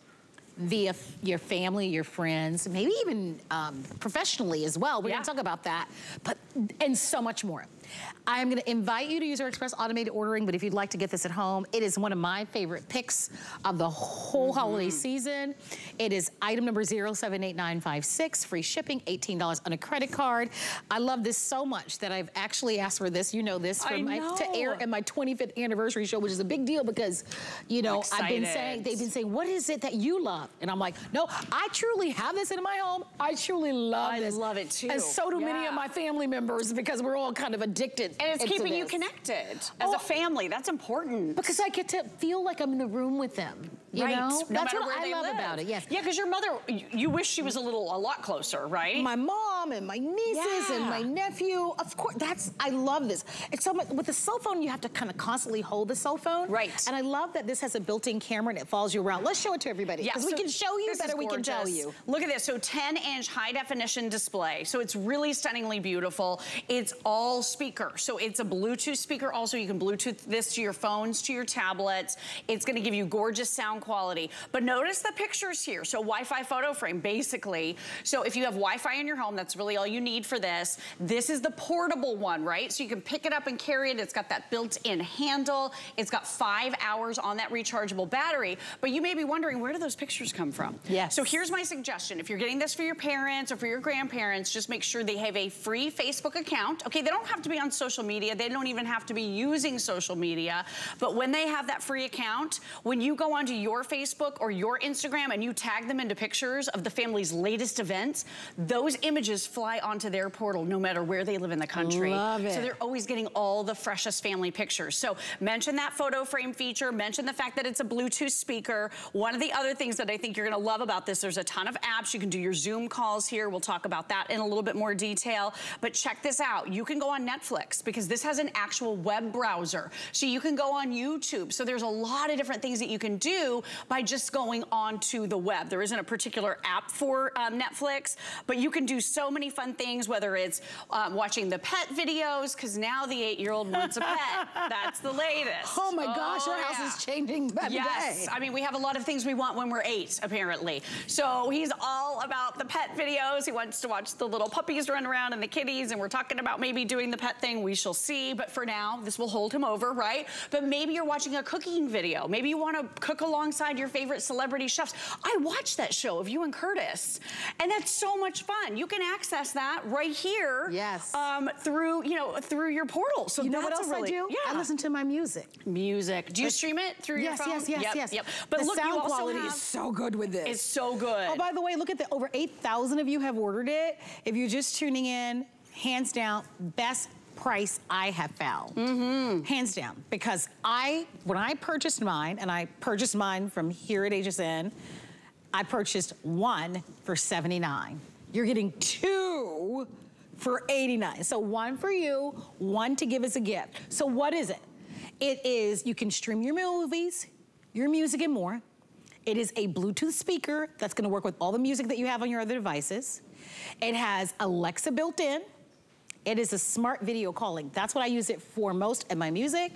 via your family, your friends, maybe even um, professionally as well. We're yeah. gonna talk about that, but and so much more. I'm gonna invite you to use our express automated ordering, but if you'd like to get this at home, it is one of my favorite picks of the whole mm-hmm. holiday season. It is item number zero seven eight nine five six, free shipping, eighteen dollars on a credit card. I love this so much that I've actually asked for this, you know this, for I my, know. to air in my twenty-fifth anniversary show, which is a big deal because, you know, I've been saying, they've been saying, what is it that you love? And I'm like, no, I truly have this in my home. I truly love I this. I love it too. And so do yeah. many of my family members because we're all kind of addicted. And it's keeping you connected as oh, a family. That's important. Because I get to feel like I'm in the room with them. You right. know? No That's what I love live. about it, yes. Yeah, because your mother, you, you wish she was a little, a lot closer, right? My mom and my nieces yeah. and my nephew. Of course, that's, I love this. It's so much, with the cell phone, you have to kind of constantly hold the cell phone. Right. And I love that this has a built-in camera and it follows you around. Let's show it to everybody. Because yeah, so we can show you better, we can tell you. Look at this. So ten inch high definition display. So it's really stunningly beautiful. It's all speaking. So it's a Bluetooth speaker. Also, you can Bluetooth this to your phones, to your tablets. It's going to give you gorgeous sound quality. But notice the pictures here. So Wi-Fi photo frame, basically. So if you have Wi-Fi in your home, that's really all you need for this. This is the portable one, right? So you can pick it up and carry it. It's got that built-in handle. It's got five hours on that rechargeable battery. But you may be wondering, where do those pictures come from? Yes. So here's my suggestion. If you're getting this for your parents or for your grandparents, just make sure they have a free Facebook account. Okay, they don't have to be on social media. They don't even have to be using social media. But when they have that free account, when you go onto your Facebook or your Instagram and you tag them into pictures of the family's latest events, those images fly onto their portal no matter where they live in the country. Love it. So they're always getting all the freshest family pictures. So mention that photo frame feature, mention the fact that it's a Bluetooth speaker. One of the other things that I think you're going to love about this, there's a ton of apps. You can do your Zoom calls here. We'll talk about that in a little bit more detail. But check this out. You can go on Netflix. Because this has an actual web browser. So you can go on YouTube. So there's a lot of different things that you can do by just going onto the web. There isn't a particular app for um, Netflix, but you can do so many fun things, whether it's um, watching the pet videos, because now the eight-year-old wants a pet. That's the latest. Oh my gosh, oh, our yeah. house is changing by the yes. day. I mean, we have a lot of things we want when we're eight, apparently. So he's all about the pet videos. He wants to watch the little puppies run around and the kitties, and we're talking about maybe doing the pet thing, we shall see, but for now, this will hold him over, right? But maybe you're watching a cooking video. Maybe you want to cook alongside your favorite celebrity chefs. I watched that show of you and Curtis, and that's so much fun. You can access that right here. Yes. Um, through, you know, through your portal. So you know what else really, I do? Yeah. I listen to my music. Music. Do you but, stream it through yes, your phone? Yes, yes, yep, yes. Yep. But the look, sound you also quality have, is so good with this. It's so good. Oh, by the way, look at the over eight thousand of you have ordered it. If you're just tuning in, hands down, best price I have found. Mm-hmm. Hands down. Because I, when I purchased mine, and I purchased mine from here at H S N, I purchased one for seventy-nine. You're getting two for eighty-nine. So one for you, one to give as a gift. So what is it? It is, you can stream your movies, your music and more. It is a Bluetooth speaker that's gonna work with all the music that you have on your other devices. It has Alexa built in. It is a smart video calling. That's what I use it for most in my music.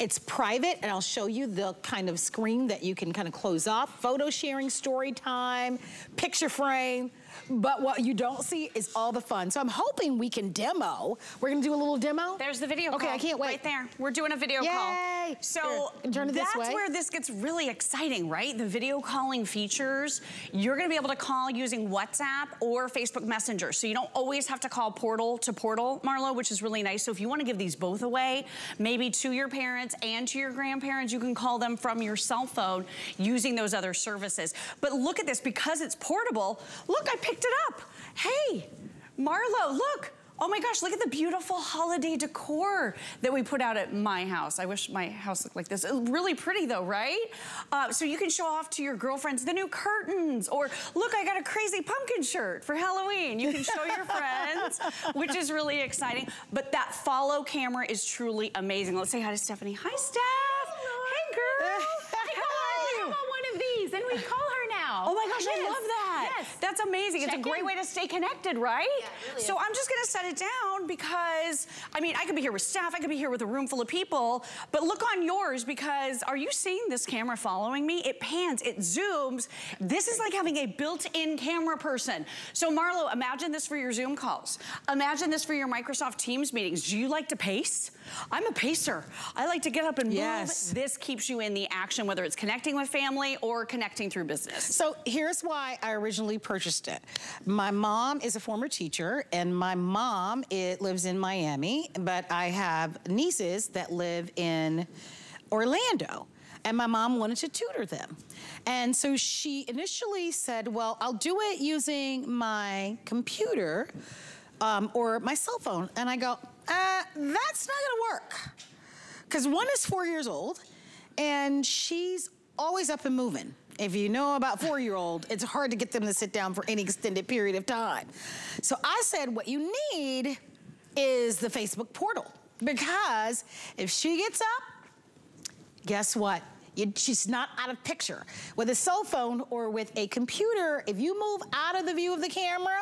It's private, and I'll show you the kind of screen that you can kind of close off. Photo sharing, story time, picture frame. But what you don't see is all the fun. So I'm hoping we can demo. We're gonna do a little demo. There's the video okay, call. Okay, I can't wait. Right there. We're doing a video Yay. call. Yay! So Here, turn it that's this way. where this gets really exciting, right? The video calling features. You're gonna be able to call using WhatsApp or Facebook Messenger. So you don't always have to call portal to portal, Marlo, which is really nice. So if you wanna give these both away, maybe to your parents and to your grandparents, you can call them from your cell phone using those other services. But look at this, because it's portable, look, I picked it up. Hey, Marlo, look. Oh my gosh, look at the beautiful holiday decor that we put out at my house. I wish my house looked like this. It's really pretty though, right? Uh, so you can show off to your girlfriends the new curtains, or look, I got a crazy pumpkin shirt for Halloween. You can show your friends, which is really exciting. But that follow camera is truly amazing. Let's say hi to Stephanie. Hi, Steph. Hello. Hey, girl. Hey, how are you? How about one of these? And we call her now. Oh my gosh, yes. I love that. Yes. That's amazing. Check it's a great in. way to stay connected, right? Yeah, it really so is. I'm just going to set it down because, I mean, I could be here with staff. I could be here with a room full of people. But look on yours because are you seeing this camera following me? It pans. It zooms. This is like having a built-in camera person. So, Marlo, imagine this for your Zoom calls. Imagine this for your Microsoft Teams meetings. Do you like to pace? I'm a pacer. I like to get up and yes. move. This keeps you in the action, whether it's connecting with family or connecting through business. So here's why I originally Originally purchased it. My mom is a former teacher, and my mom it lives in Miami, but I have nieces that live in Orlando, and my mom wanted to tutor them. And so she initially said, well, I'll do it using my computer um, or my cell phone. And I go, uh, that's not gonna work. Because one is four years old, and she's always up and moving. If you know about four-year-old, it's hard to get them to sit down for any extended period of time. So I said, what you need is the Facebook portal. Because if she gets up, guess what? You, she's not out of picture. With a cell phone or with a computer, if you move out of the view of the camera,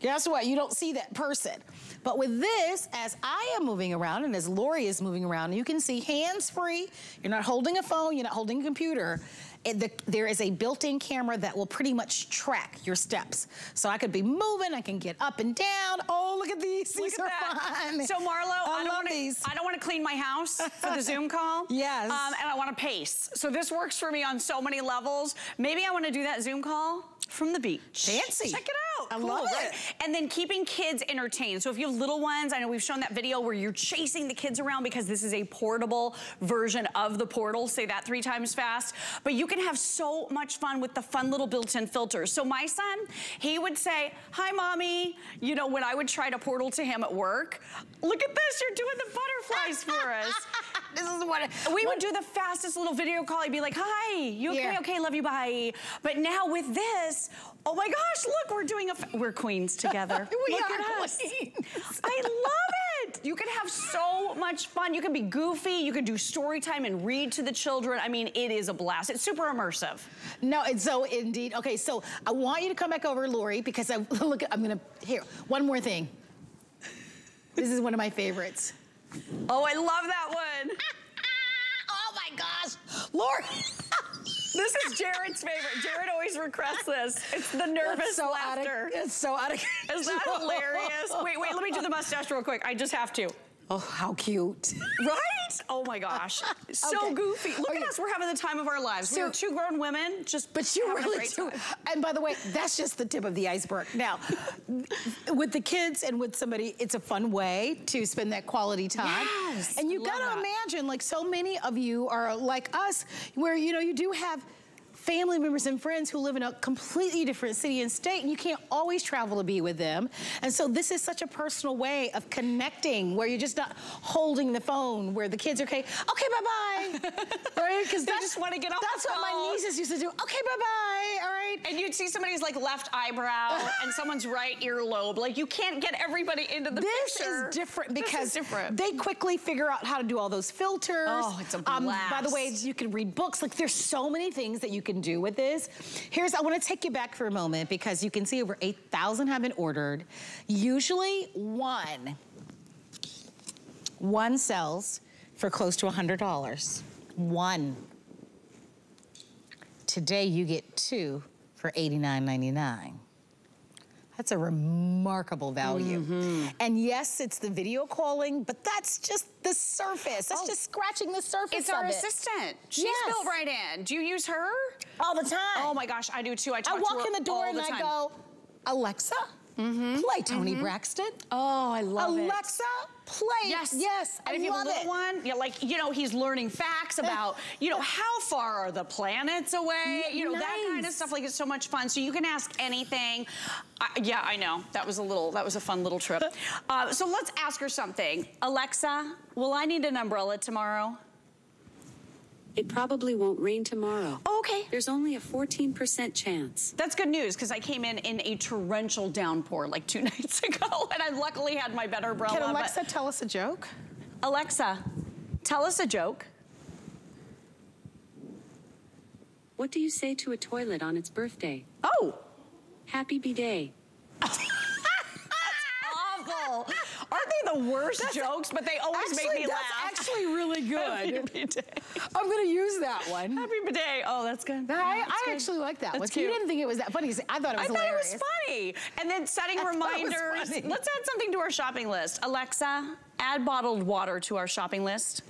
guess what? You don't see that person. But with this, as I am moving around and as Lori is moving around, you can see hands-free. You're not holding a phone. You're not holding a computer. It, the, there is a built-in camera that will pretty much track your steps. So I could be moving, I can get up and down. Oh, look at these, look these at are that. fun. So Marlo, I, I don't want to I don't want to clean my house for the Zoom call. Yes. Um, and I want to pace. So this works for me on so many levels. Maybe I want to do that Zoom call from the beach. Fancy. Check it out. I cool. love it. And then keeping kids entertained. So if you have little ones, I know we've shown that video where you're chasing the kids around because this is a portable version of the portal. Say that three times fast. But you can have so much fun with the fun little built-in filters. So my son, he would say, hi, mommy. You know, when I would try to portal to him at work, look at this, you're doing the butterflies for us. This is what we what? would do the fastest little video call. He'd be like, hi, you okay? Yeah. Okay, love you, bye. But now with this, oh my gosh, look, we're doing a, f we're queens together. we look are at us. Queens. I love it. You can have so much fun. You can be goofy. You can do story time and read to the children. I mean, it is a blast. It's super immersive. No, it's so indeed. Okay, so I want you to come back over, Lori, because I look, I'm gonna, here, one more thing. This is one of my favorites. Oh, I love that one. Oh my gosh, Lori. This is Jared's favorite. Jared always requests this. It's the nervous so laughter. Of, it's so out of control. Is that hilarious? Wait, wait, let me do the mustache real quick. I just have to. Oh, how cute. Right? Oh my gosh. So okay. goofy. Look okay. at us, we're having the time of our lives. So, we're two grown women, just But you really do. Time. And by the way, that's just the tip of the iceberg. Now, with the kids and with somebody, it's a fun way to spend that quality time. Yes, and you gotta that. imagine, like so many of you are like us, where you know you do have family members and friends who live in a completely different city and state, and you can't always travel to be with them. And so this is such a personal way of connecting where you're just not holding the phone, where the kids are okay, okay, bye-bye, right? Because they just want to get off That's the phone. What my nieces used to do, okay, bye-bye, all right? And you'd see somebody's like left eyebrow and someone's right earlobe. Like you can't get everybody into the this picture. This is different because is different. they quickly figure out how to do all those filters. Oh, it's a blast. Um, by the way, you can read books. Like there's so many things that you can do with this. Here's, I want to take you back for a moment because you can see over eight thousand have been ordered. Usually one, one sells for close to one hundred dollars. One. Today you get two for eighty-nine ninety-nine. That's a remarkable value. Mm-hmm. And yes, it's the video calling, but that's just the surface. That's oh. just scratching the surface It's our of it. assistant. She's yes. built right in. Do you use her? All the time. Oh my gosh, I do too. I, talk I walk to her in the door all and the time. I go, Alexa, mm-hmm. play Tony mm-hmm. Braxton. Oh, I love Alexa, it. Alexa, plate. Yes, yes, I love it. And if you have a little one, you're like, you know, he's learning facts about, you know, how far are the planets away? You know, nice. That kind of stuff. Like, it's so much fun. So you can ask anything. Uh, yeah, I know. That was a little, that was a fun little trip. Uh, so let's ask her something. Alexa, will I need an umbrella tomorrow? It probably won't rain tomorrow. Oh, okay. There's only a fourteen percent chance. That's good news, because I came in in a torrential downpour like two nights ago, and I luckily had my better umbrella. Can Alexa tell us a joke? Alexa, tell us a joke. What do you say to a toilet on its birthday? Oh. Happy bidet. The worst that's jokes, but they always actually, make me that's laugh. That's actually really good. I'm gonna use that one. Happy bidet. Oh, that's good. That, yeah, that's I, I good. actually like that. That's one. You didn't think it was that funny. I thought it was I hilarious. I thought it was funny. And then setting I reminders. Let's add something to our shopping list. Alexa, add bottled water to our shopping list.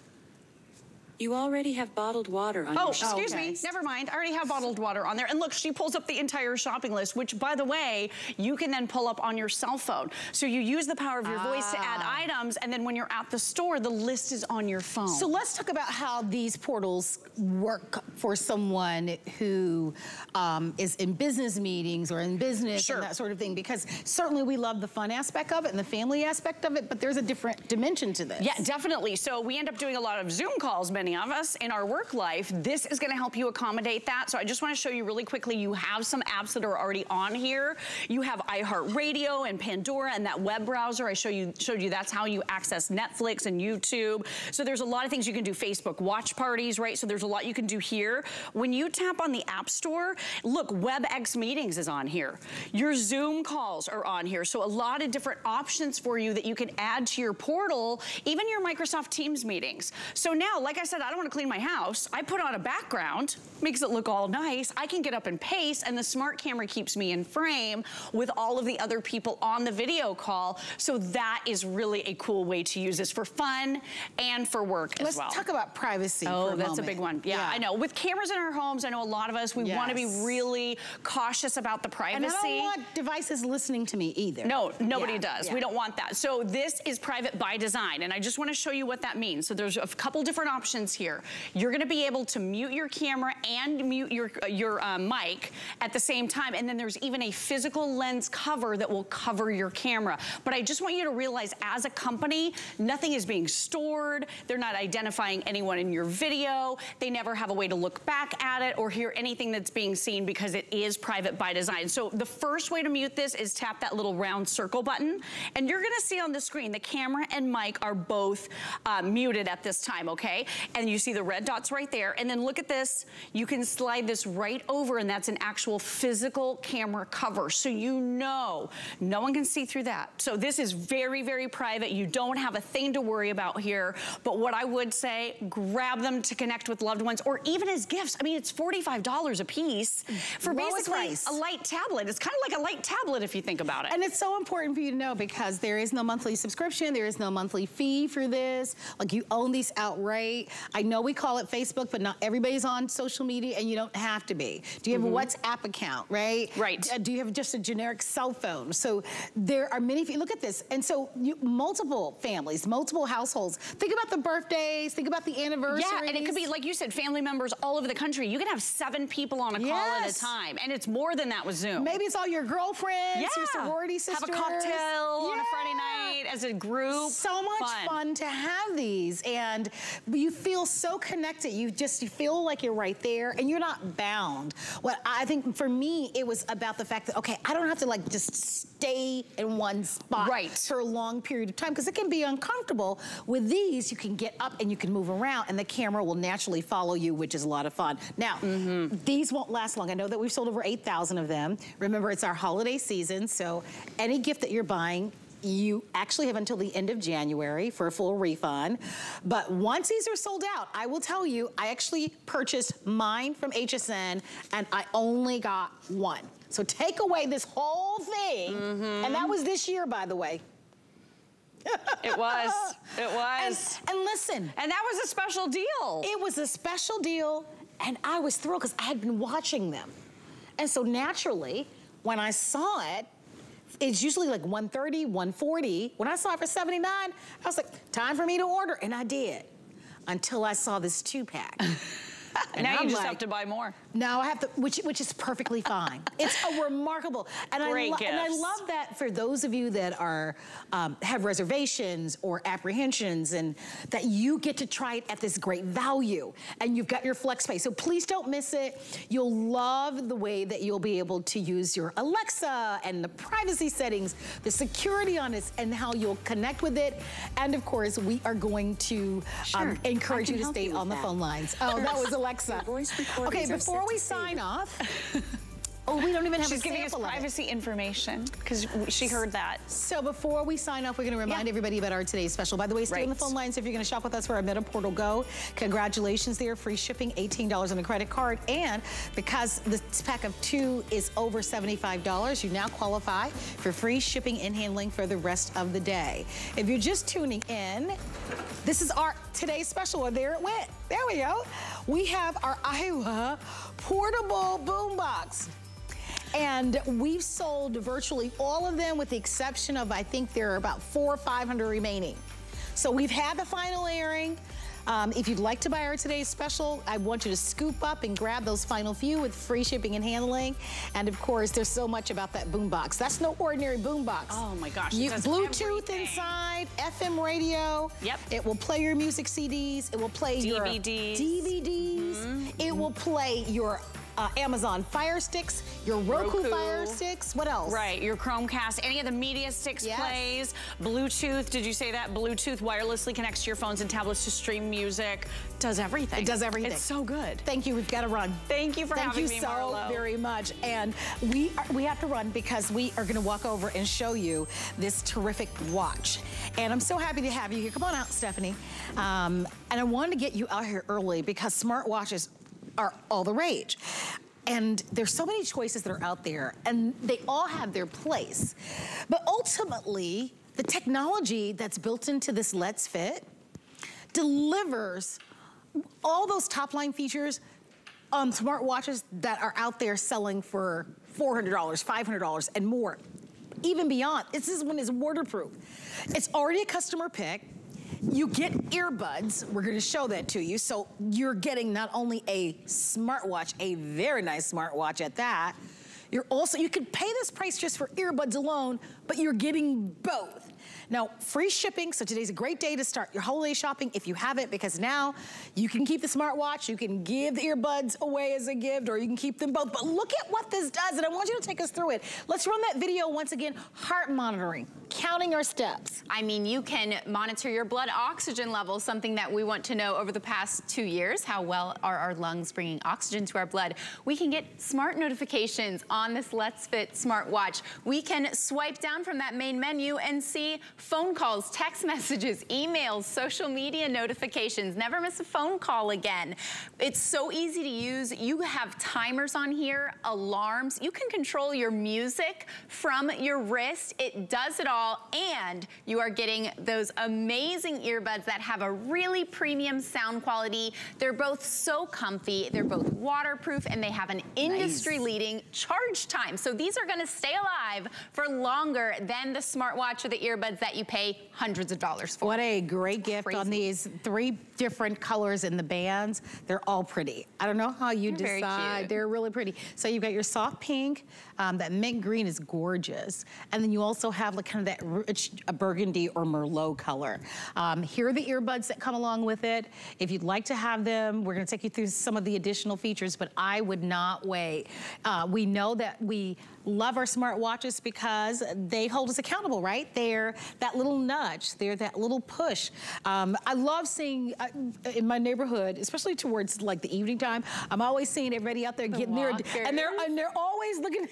You already have bottled water on oh, your shopping list. Oh, excuse me, never mind. I already have bottled water on there. And look, she pulls up the entire shopping list, which, by the way, you can then pull up on your cell phone. So you use the power of your ah. voice to add items, and then when you're at the store, the list is on your phone. So let's talk about how these portals work for someone who um, is in business meetings or in business sure. and that sort of thing, because certainly we love the fun aspect of it and the family aspect of it, but there's a different dimension to this. Yeah, definitely. So we end up doing a lot of Zoom calls, many of us in our work life. This is going to help you accommodate that. So I just want to show you really quickly, you have some apps that are already on here. You have iHeartRadio and Pandora and that web browser. I show you, showed you that's how you access Netflix and YouTube. So there's a lot of things you can do. Facebook watch parties, right? So there's a lot you can do here. When you tap on the App Store, look, WebEx meetings is on here. Your Zoom calls are on here. So a lot of different options for you that you can add to your portal, even your Microsoft Teams meetings. So now, like I said, I don't want to clean my house. I put on a background, makes it look all nice. I can get up and pace, and the smart camera keeps me in frame with all of the other people on the video call. So that is really a cool way to use this for fun and for work as well. Let's talk about privacy for a moment. Oh, that's a big one. Yeah, yeah, I know. With cameras in our homes, I know a lot of us, we yes. want to be really cautious about the privacy. And I don't want devices listening to me either. No, nobody yeah, does. Yeah. We don't want that. So this is private by design, and I just want to show you what that means. So there's a couple different options here. You're going to be able to mute your camera and mute your your uh, mic at the same time, and then there's even a physical lens cover that will cover your camera. But I just want you to realize, as a company, nothing is being stored. They're not identifying anyone in your video. They never have a way to look back at it or hear anything that's being seen, because it is private by design. So the first way to mute this is tap that little round circle button, and you're going to see on the screen the camera and mic are both uh, muted at this time, okay? And you see the red dots right there. And then look at this. You can slide this right over, and that's an actual physical camera cover. So you know no one can see through that. So this is very, very private. You don't have a thing to worry about here. But what I would say, grab them to connect with loved ones or even as gifts. I mean, it's forty-five dollars a piece for basically a light tablet. It's kind of like a light tablet if you think about it. And it's so important for you to know, because there is no monthly subscription. There is no monthly fee for this. Like, you own these outright. I know we call it Facebook, but not everybody's on social media, and you don't have to be. Do you have mm-hmm. a WhatsApp account, right? Right. Do you have just a generic cell phone? So there are many, look at this. And so you, multiple families, multiple households. Think about the birthdays, think about the anniversaries. Yeah, and it could be, like you said, family members all over the country. You can have seven people on a yes. call at a time, and it's more than that with Zoom. Maybe it's all your girlfriends, yeah. your sorority sisters. Have a cocktail yeah. on a Friday night as a group. So much fun, fun to have these, and you feel so connected. You just you feel like you're right there, and you're not bound. What I think for me, it was about the fact that, okay, I don't have to like just stay in one spot right. for a long period of time, because it can be uncomfortable. With these, you can get up and you can move around, and the camera will naturally follow you, which is a lot of fun. Now, mm-hmm. these won't last long. I know that we've sold over eight thousand of them. Remember, it's our holiday season, so any gift that you're buying, you actually have until the end of January for a full refund. But once these are sold out, I will tell you, I actually purchased mine from H S N, and I only got one. So take away this whole thing. Mm-hmm. And that was this year, by the way. It was, it was. And, and listen. And that was a special deal. It was a special deal, and I was thrilled because I had been watching them. And so naturally, when I saw it, It's usually like one thirty, one forty. When I saw it for seventy-nine dollars, I was like, time for me to order, and I did. Until I saw this two-pack. And now I'm you just like, have to buy more. Now I have to, which which is perfectly fine. It's a remarkable, and I, and I love that for those of you that are um, have reservations or apprehensions, and that you get to try it at this great value, and you've got your flex pay. So please don't miss it. You'll love the way that you'll be able to use your Alexa and the privacy settings, the security on it, and how you'll connect with it. And of course, we are going to sure. um, encourage you to stay you on the that. phone lines. Oh, that was a Alexa. Okay, before we sign off, oh, we don't even have She's a giving us privacy it. information because she heard that. So before we sign off, we're going to remind yeah. everybody about our today's special. By the way, stay right. on the phone lines if you're going to shop with us for our Meta Portal Go. Congratulations there. Free shipping, eighteen dollars on a credit card. And because this pack of two is over seventy-five dollars, you now qualify for free shipping and handling for the rest of the day. If you're just tuning in, this is our today's special, and there it went. There we go. We have our Iowa portable boombox. And we've sold virtually all of them with the exception of, I think there are about four or five hundred remaining. So we've had the final airing. Um, if you'd like to buy our today's special, I want you to scoop up and grab those final few with free shipping and handling. And of course, there's so much about that boombox. That's no ordinary boombox. Oh my gosh! You, Bluetooth everything. inside, F M radio. Yep. It will play your music C Ds. It will play D V Ds. your D V Ds. Mm-hmm. It will play your Uh, Amazon Fire Sticks, your Roku, Roku Fire Sticks, what else? Right, your Chromecast, any of the media sticks yes. plays, Bluetooth, did you say that? Bluetooth wirelessly connects to your phones and tablets to stream music, does everything. It does everything. It's so good. Thank you, we've got to run. Thank you for Thank having you me, so Marlo. Thank you so very much. And we, are, we have to run because we are going to walk over and show you this terrific watch. And I'm so happy to have you here. Come on out, Stephanie. Um, and I wanted to get you out here early because smartwatches are all the rage. And there's so many choices that are out there and they all have their place. But ultimately, the technology that's built into this Let'sFit delivers all those top line features on smartwatches that are out there selling for four hundred dollars, five hundred dollars and more, even beyond. This is one is waterproof. It's already a customer pick. You get earbuds, we're gonna show that to you, so you're getting not only a smartwatch, a very nice smartwatch at that, you're also, you could pay this price just for earbuds alone, but you're getting both. Now, free shipping, so today's a great day to start your holiday shopping if you haven't, because now you can keep the smartwatch, you can give the earbuds away as a gift, or you can keep them both, but look at what this does, and I want you to take us through it. Let's run that video once again, heart monitoring, counting our steps. I mean, you can monitor your blood oxygen levels, something that we want to know over the past two years, how well are our lungs bringing oxygen to our blood. We can get smart notifications on this Let'sFit smartwatch. We can swipe down from that main menu and see phone calls, text messages, emails, social media notifications. Never miss a phone call again. It's so easy to use. You have timers on here, alarms. You can control your music from your wrist. It does it all, and you are getting those amazing earbuds that have a really premium sound quality. They're both so comfy. They're both waterproof, and they have an industry-leading charge time. So these are gonna stay alive for longer than the smartwatch or the earbuds that you pay hundreds of dollars for. What a great gift Crazy. on these three different colors in the bands. They're all pretty. I don't know how you They're decide. They're really pretty. So you've got your soft pink, um, that mint green is gorgeous. And then you also have like kind of that rich uh, burgundy or Merlot color. Um, here are the earbuds that come along with it. If you'd like to have them, we're gonna take you through some of the additional features, but I would not wait. Uh, we know that we love our smartwatches because they hold us accountable, right? They're that little nudge, they're that little push. Um, I love seeing, uh, in my neighborhood, especially towards like the evening time, I'm always seeing everybody out there the getting walkers. their, and they're, and they're always looking,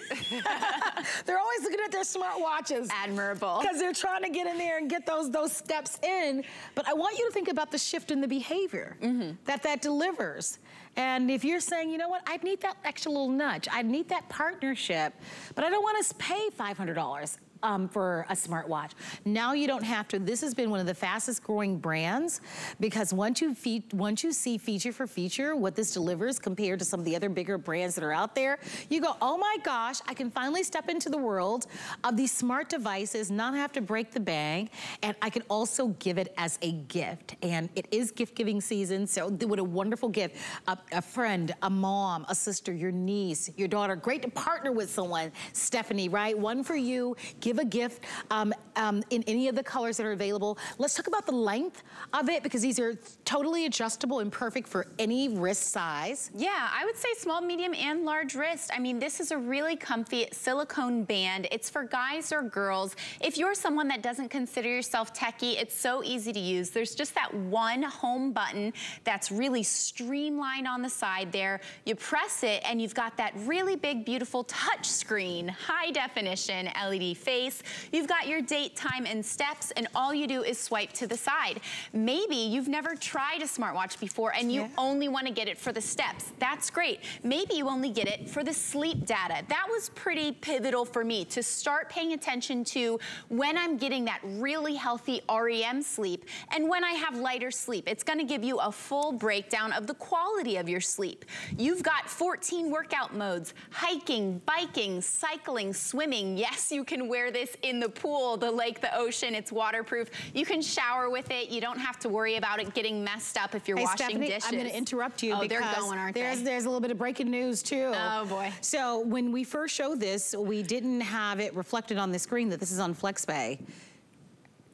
they're always looking at their smartwatches. Admirable. Because they're trying to get in there and get those, those steps in. But I want you to think about the shift in the behavior mm-hmm. that that delivers. And if you're saying, you know what, I need that extra little nudge, I need that partnership, but I don't want to pay five hundred dollars. um, for a smartwatch. Now you don't have to. This has been one of the fastest growing brands because once you fe once you see feature for feature what this delivers compared to some of the other bigger brands that are out there, you go, oh my gosh, I can finally step into the world of these smart devices, not have to break the bank, and I can also give it as a gift. And it is gift giving season, so what a wonderful gift. A, a friend, a mom, a sister, your niece, your daughter, great to partner with someone. Stephanie, right? One for you. Give a gift um, um, in any of the colors that are available. Let's talk about the length of it because these are totally adjustable and perfect for any wrist size. Yeah, I would say small, medium, and large wrist. I mean, this is a really comfy silicone band. It's for guys or girls. If you're someone that doesn't consider yourself techie, it's so easy to use. There's just that one home button that's really streamlined on the side there. You press it and you've got that really big, beautiful touch screen, high definition L E D face. You've got your date, time, and steps, and all you do is swipe to the side. Maybe you've never tried a smartwatch before and you yeah. only want to get it for the steps. That's great. Maybe you only get it for the sleep data. That was pretty pivotal for me to start paying attention to when I'm getting that really healthy R E M sleep and when I have lighter sleep. It's going to give you a full breakdown of the quality of your sleep. You've got fourteen workout modes, hiking, biking, cycling, swimming. Yes, you can wear this in the pool, the lake, the ocean. It's waterproof. You can shower with it. You don't have to worry about it getting messed up if you're hey, washing Stephanie, dishes. I'm going to interrupt you oh, because they're going, aren't there's, they? there's a little bit of breaking news too. Oh boy. So when we first showed this, we didn't have it reflected on the screen that this is on FlexPay.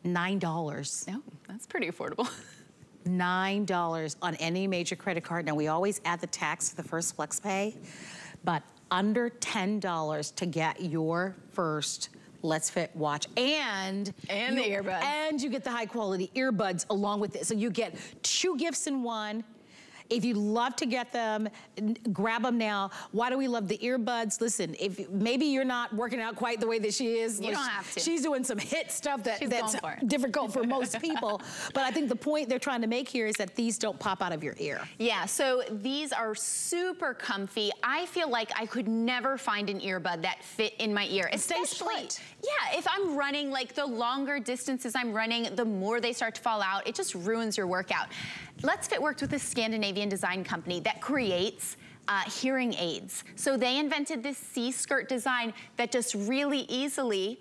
nine dollars. No, oh, that's pretty affordable. nine dollars on any major credit card. Now we always add the tax to the first FlexPay, but under ten dollars to get your first Let's Fit watch and and you, the earbuds, and you get the high quality earbuds along with it. So you get two gifts in one. If you love to get them, grab them now. Why do we love the earbuds? Listen, if maybe you're not working out quite the way that she is. You like don't have to. She's doing some hit stuff that, that's for difficult for most people. But I think the point they're trying to make here is that these don't pop out of your ear. Yeah, so these are super comfy. I feel like I could never find an earbud that fit in my ear. It especially, stays yeah, if I'm running, like the longer distances I'm running, the more they start to fall out. It just ruins your workout. Let's Fit worked with a Scandinavian design company that creates Uh, hearing aids. So they invented this C-skirt design that just really easily,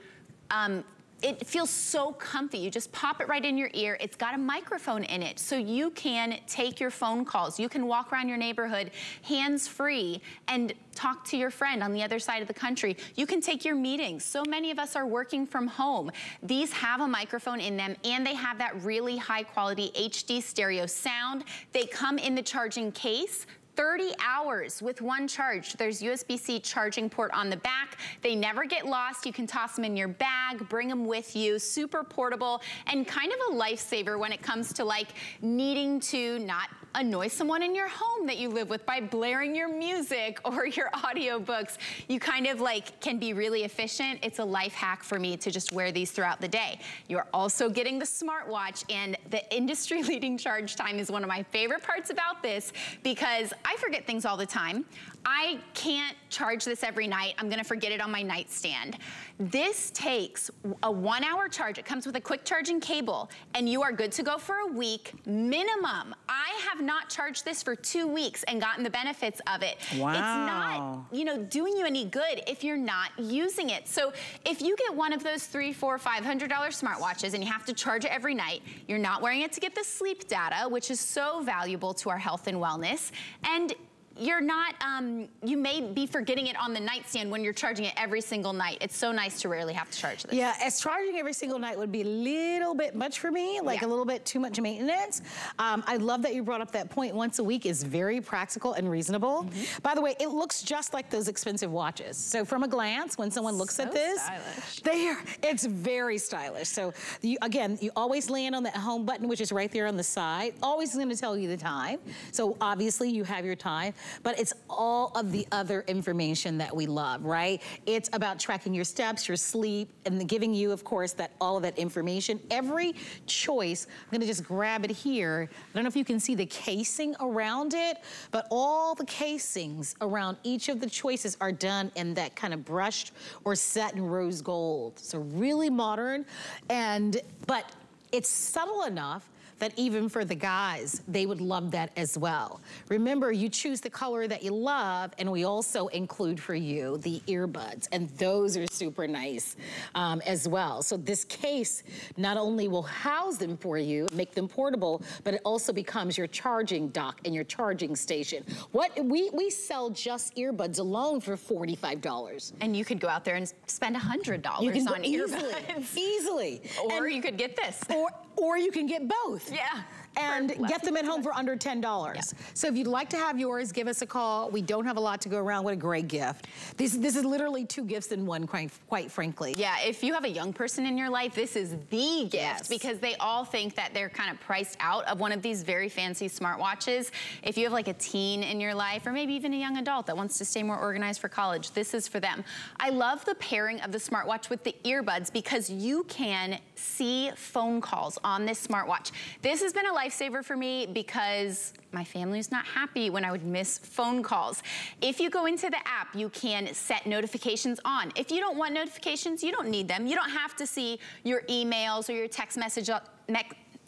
um, it feels so comfy. You just pop it right in your ear. It's got a microphone in it, so you can take your phone calls. You can walk around your neighborhood hands-free and talk to your friend on the other side of the country. You can take your meetings. So many of us are working from home. These have a microphone in them and they have that really high quality H D stereo sound. They come in the charging case. thirty hours with one charge. There's U S B C charging port on the back. They never get lost. You can toss them in your bag, bring them with you. Super portable and kind of a lifesaver when it comes to like needing to not annoy someone in your home that you live with by blaring your music or your audiobooks. You kind of like can be really efficient. It's a life hack for me to just wear these throughout the day. You're also getting the smartwatch, and the industry leading charge time is one of my favorite parts about this because I forget things all the time. I can't charge this every night. I'm gonna forget it on my nightstand. This takes a one hour charge. It comes with a quick charging cable and you are good to go for a week minimum. I have not charged this for two weeks and gotten the benefits of it. Wow. It's not, you know, doing you any good if you're not using it. So if you get one of those three, four, five hundred dollar smartwatches and you have to charge it every night, you're not wearing it to get the sleep data, which is so valuable to our health and wellness. And you're not, um, you may be forgetting it on the nightstand when you're charging it every single night. It's so nice to rarely have to charge this. Yeah, as charging every single night would be a little bit much for me, like yeah. a little bit too much maintenance. Um, I love that you brought up that point. Once a week is very practical and reasonable. Mm-hmm. By the way, it looks just like those expensive watches. So from a glance, when someone looks so at this, stylish. They are, it's very stylish. So you, again, you always land on that home button, which is right there on the side. Always gonna tell you the time. So obviously you have your time. but it's all of the other information that we love, right? It's about tracking your steps, your sleep, and giving you, of course, that all of that information. Every choice, I'm gonna just grab it here. I don't know if you can see the casing around it, but all the casings around each of the choices are done in that kind of brushed or satin rose gold. So really modern, and but it's subtle enough that even for the guys, they would love that as well. Remember, you choose the color that you love, and we also include for you the earbuds, and those are super nice um, as well. So this case not only will house them for you, make them portable, but it also becomes your charging dock and your charging station. What we, we sell just earbuds alone for forty-five dollars. And you could go out there and spend one hundred dollars you can on easily, earbuds. Easily. Or and, you could get this. Or, or you can get both. Yeah. And get them at home for under ten dollars. Yeah. So if you'd like to have yours, give us a call. We don't have a lot to go around. What a great gift. This, this is literally two gifts in one, quite, quite frankly. Yeah, if you have a young person in your life, this is the gift. Yes. Because they all think that they're kind of priced out of one of these very fancy smartwatches. If you have like a teen in your life, or maybe even a young adult that wants to stay more organized for college, this is for them. I love the pairing of the smartwatch with the earbuds because you can see phone calls on this smartwatch. This has been a lifesaver for me because my family's not happy when I would miss phone calls. If you go into the app, you can set notifications on. If you don't want notifications, you don't need them. You don't have to see your emails or your text message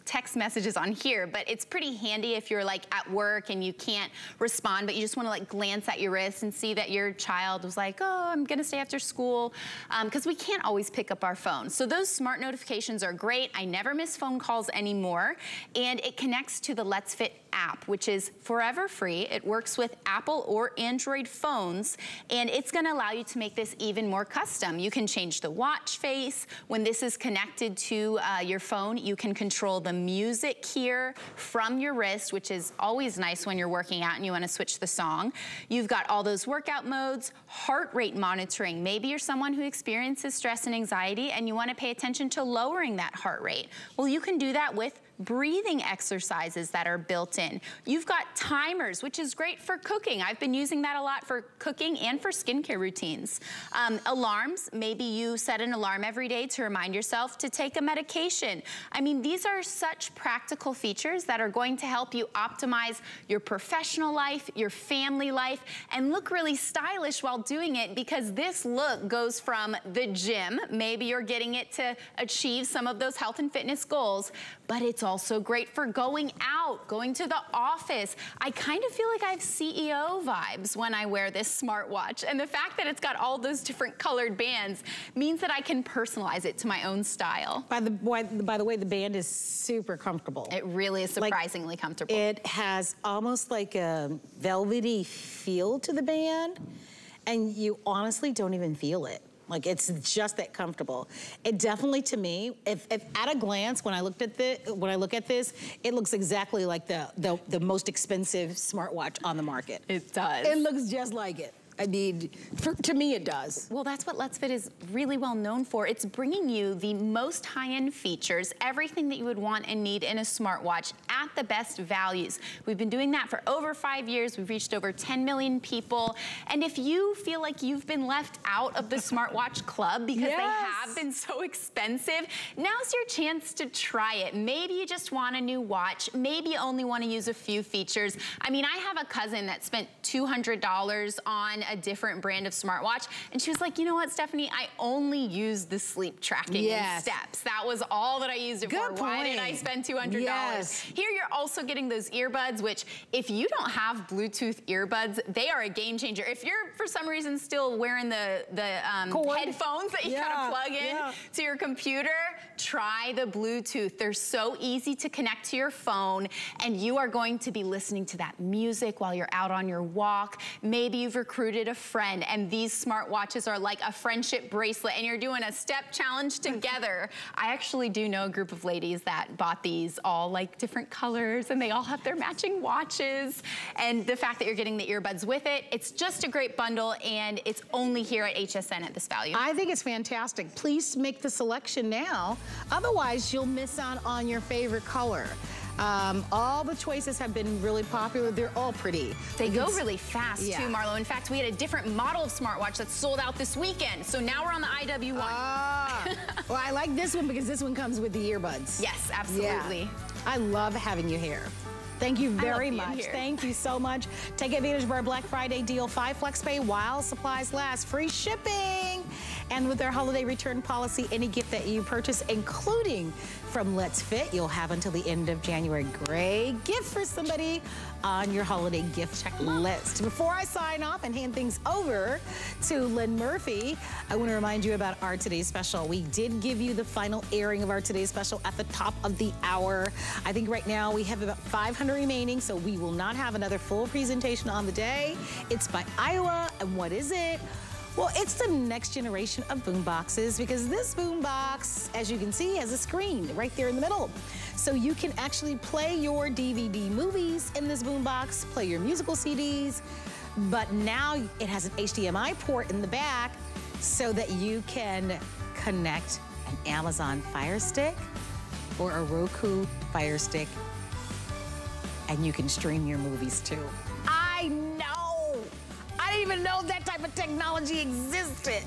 text messages on here, but it's pretty handy if you're like at work and you can't respond, but you just wanna like glance at your wrist and see that your child was like, oh, I'm gonna stay after school. Um, Cause we can't always pick up our phone. So those smart notifications are great. I never miss phone calls anymore. And it connects to the Let'sFit app, which is forever free. It works with Apple or Android phones, and it's gonna allow you to make this even more custom. You can change the watch face. When this is connected to uh, your phone, you can control the music here from your wrist, which is always nice when you're working out and you want to switch the song. You've got all those workout modes, heart rate monitoring. Maybe you're someone who experiences stress and anxiety and you want to pay attention to lowering that heart rate. Well, you can do that with breathing exercises that are built in. You've got timers, which is great for cooking. I've been using that a lot for cooking and for skincare routines. Um, alarms, maybe you set an alarm every day to remind yourself to take a medication. I mean, these are such practical features that are going to help you optimize your professional life, your family life, and look really stylish while doing it, because this look goes from the gym. Maybe you're getting it to achieve some of those health and fitness goals, but it's also great for going out, going to the office. I kind of feel like I have C E O vibes when I wear this smartwatch. And the fact that it's got all those different colored bands means that I can personalize it to my own style. By the, by, by the way, the band is super comfortable. It really is surprisingly like, comfortable. It has almost like a velvety feel to the band, and you honestly don't even feel it. Like, it's just that comfortable. It definitely, to me, if, if at a glance, when I looked at the, when I look at this, it looks exactly like the, the the most expensive smartwatch on the market. It does. It looks just like it. I mean, for, to me it does. Well, that's what Let'sFit is really well known for. It's bringing you the most high-end features, everything that you would want and need in a smartwatch at the best values. We've been doing that for over five years. We've reached over ten million people. And if you feel like you've been left out of the smartwatch club because yes. they have been so expensive, now's your chance to try it. Maybe you just want a new watch. Maybe you only want to use a few features. I mean, I have a cousin that spent two hundred dollars on a different brand of smartwatch, and she was like, you know what, Stephanie, I only use the sleep tracking yes. and steps. That was all that I used it for. Why did I spend two hundred dollars? Yes. Here you're also getting those earbuds, which if you don't have Bluetooth earbuds, they are a game changer. If you're for some reason still wearing the, the um, headphones that you yeah. gotta plug in yeah. to your computer, try the Bluetooth. They're so easy to connect to your phone, and you are going to be listening to that music while you're out on your walk. Maybe you've recruited a friend, and these smartwatches are like a friendship bracelet, and you're doing a step challenge together. I actually do know a group of ladies that bought these all like different colors, and they all have their matching watches. And the fact that you're getting the earbuds with it, it's just a great bundle, and it's only here at H S N at this value. I think it's fantastic. Please make the selection now. Otherwise, you'll miss out on your favorite color. Um, all the choices have been really popular. They're all pretty. They go really fast, yeah. too, Marlo. In fact, we had a different model of smartwatch that sold out this weekend. So now we're on the I W one. Ah. Well, I like this one because this one comes with the earbuds. Yes, absolutely. Yeah. I love having you here. Thank you very much. Here. Thank you so much. Take advantage of our Black Friday deal. Five flex pay while supplies last. Free shipping. And with their holiday return policy, any gift that you purchase, including from Let's Fit, you'll have until the end of January. Great gift for somebody on your holiday gift checklist. Before I sign off and hand things over to Lynn Murphy, I want to remind you about our today's special. We did give you the final airing of our today's special at the top of the hour. I think right now we have about five hundred remaining, so we will not have another full presentation on the day. It's by Iowa, and what is it? Well, it's the next generation of boomboxes, because this boombox, as you can see, has a screen right there in the middle. So you can actually play your D V D movies in this boombox, play your musical C Ds, but now it has an H D M I port in the back so that you can connect an Amazon Fire Stick or a Roku Fire Stick, and you can stream your movies too. I know. I didn't even know that type of technology existed.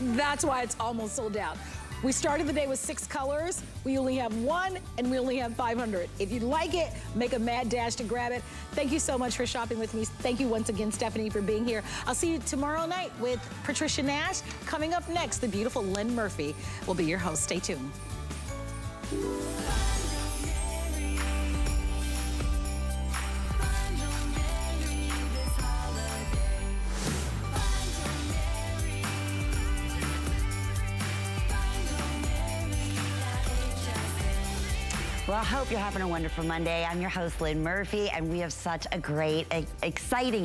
That's why it's almost sold out. We started the day with six colors. We only have one, and we only have five hundred. If you like it, make a mad dash to grab it. Thank you so much for shopping with me. Thank you once again, Stephanie, for being here. I'll see you tomorrow night with Patricia Nash. Coming up next, the beautiful Lynn Murphy will be your host. Stay tuned. Well, I hope you're having a wonderful Monday. I'm your host, Lynn Murphy, and we have such a great, exciting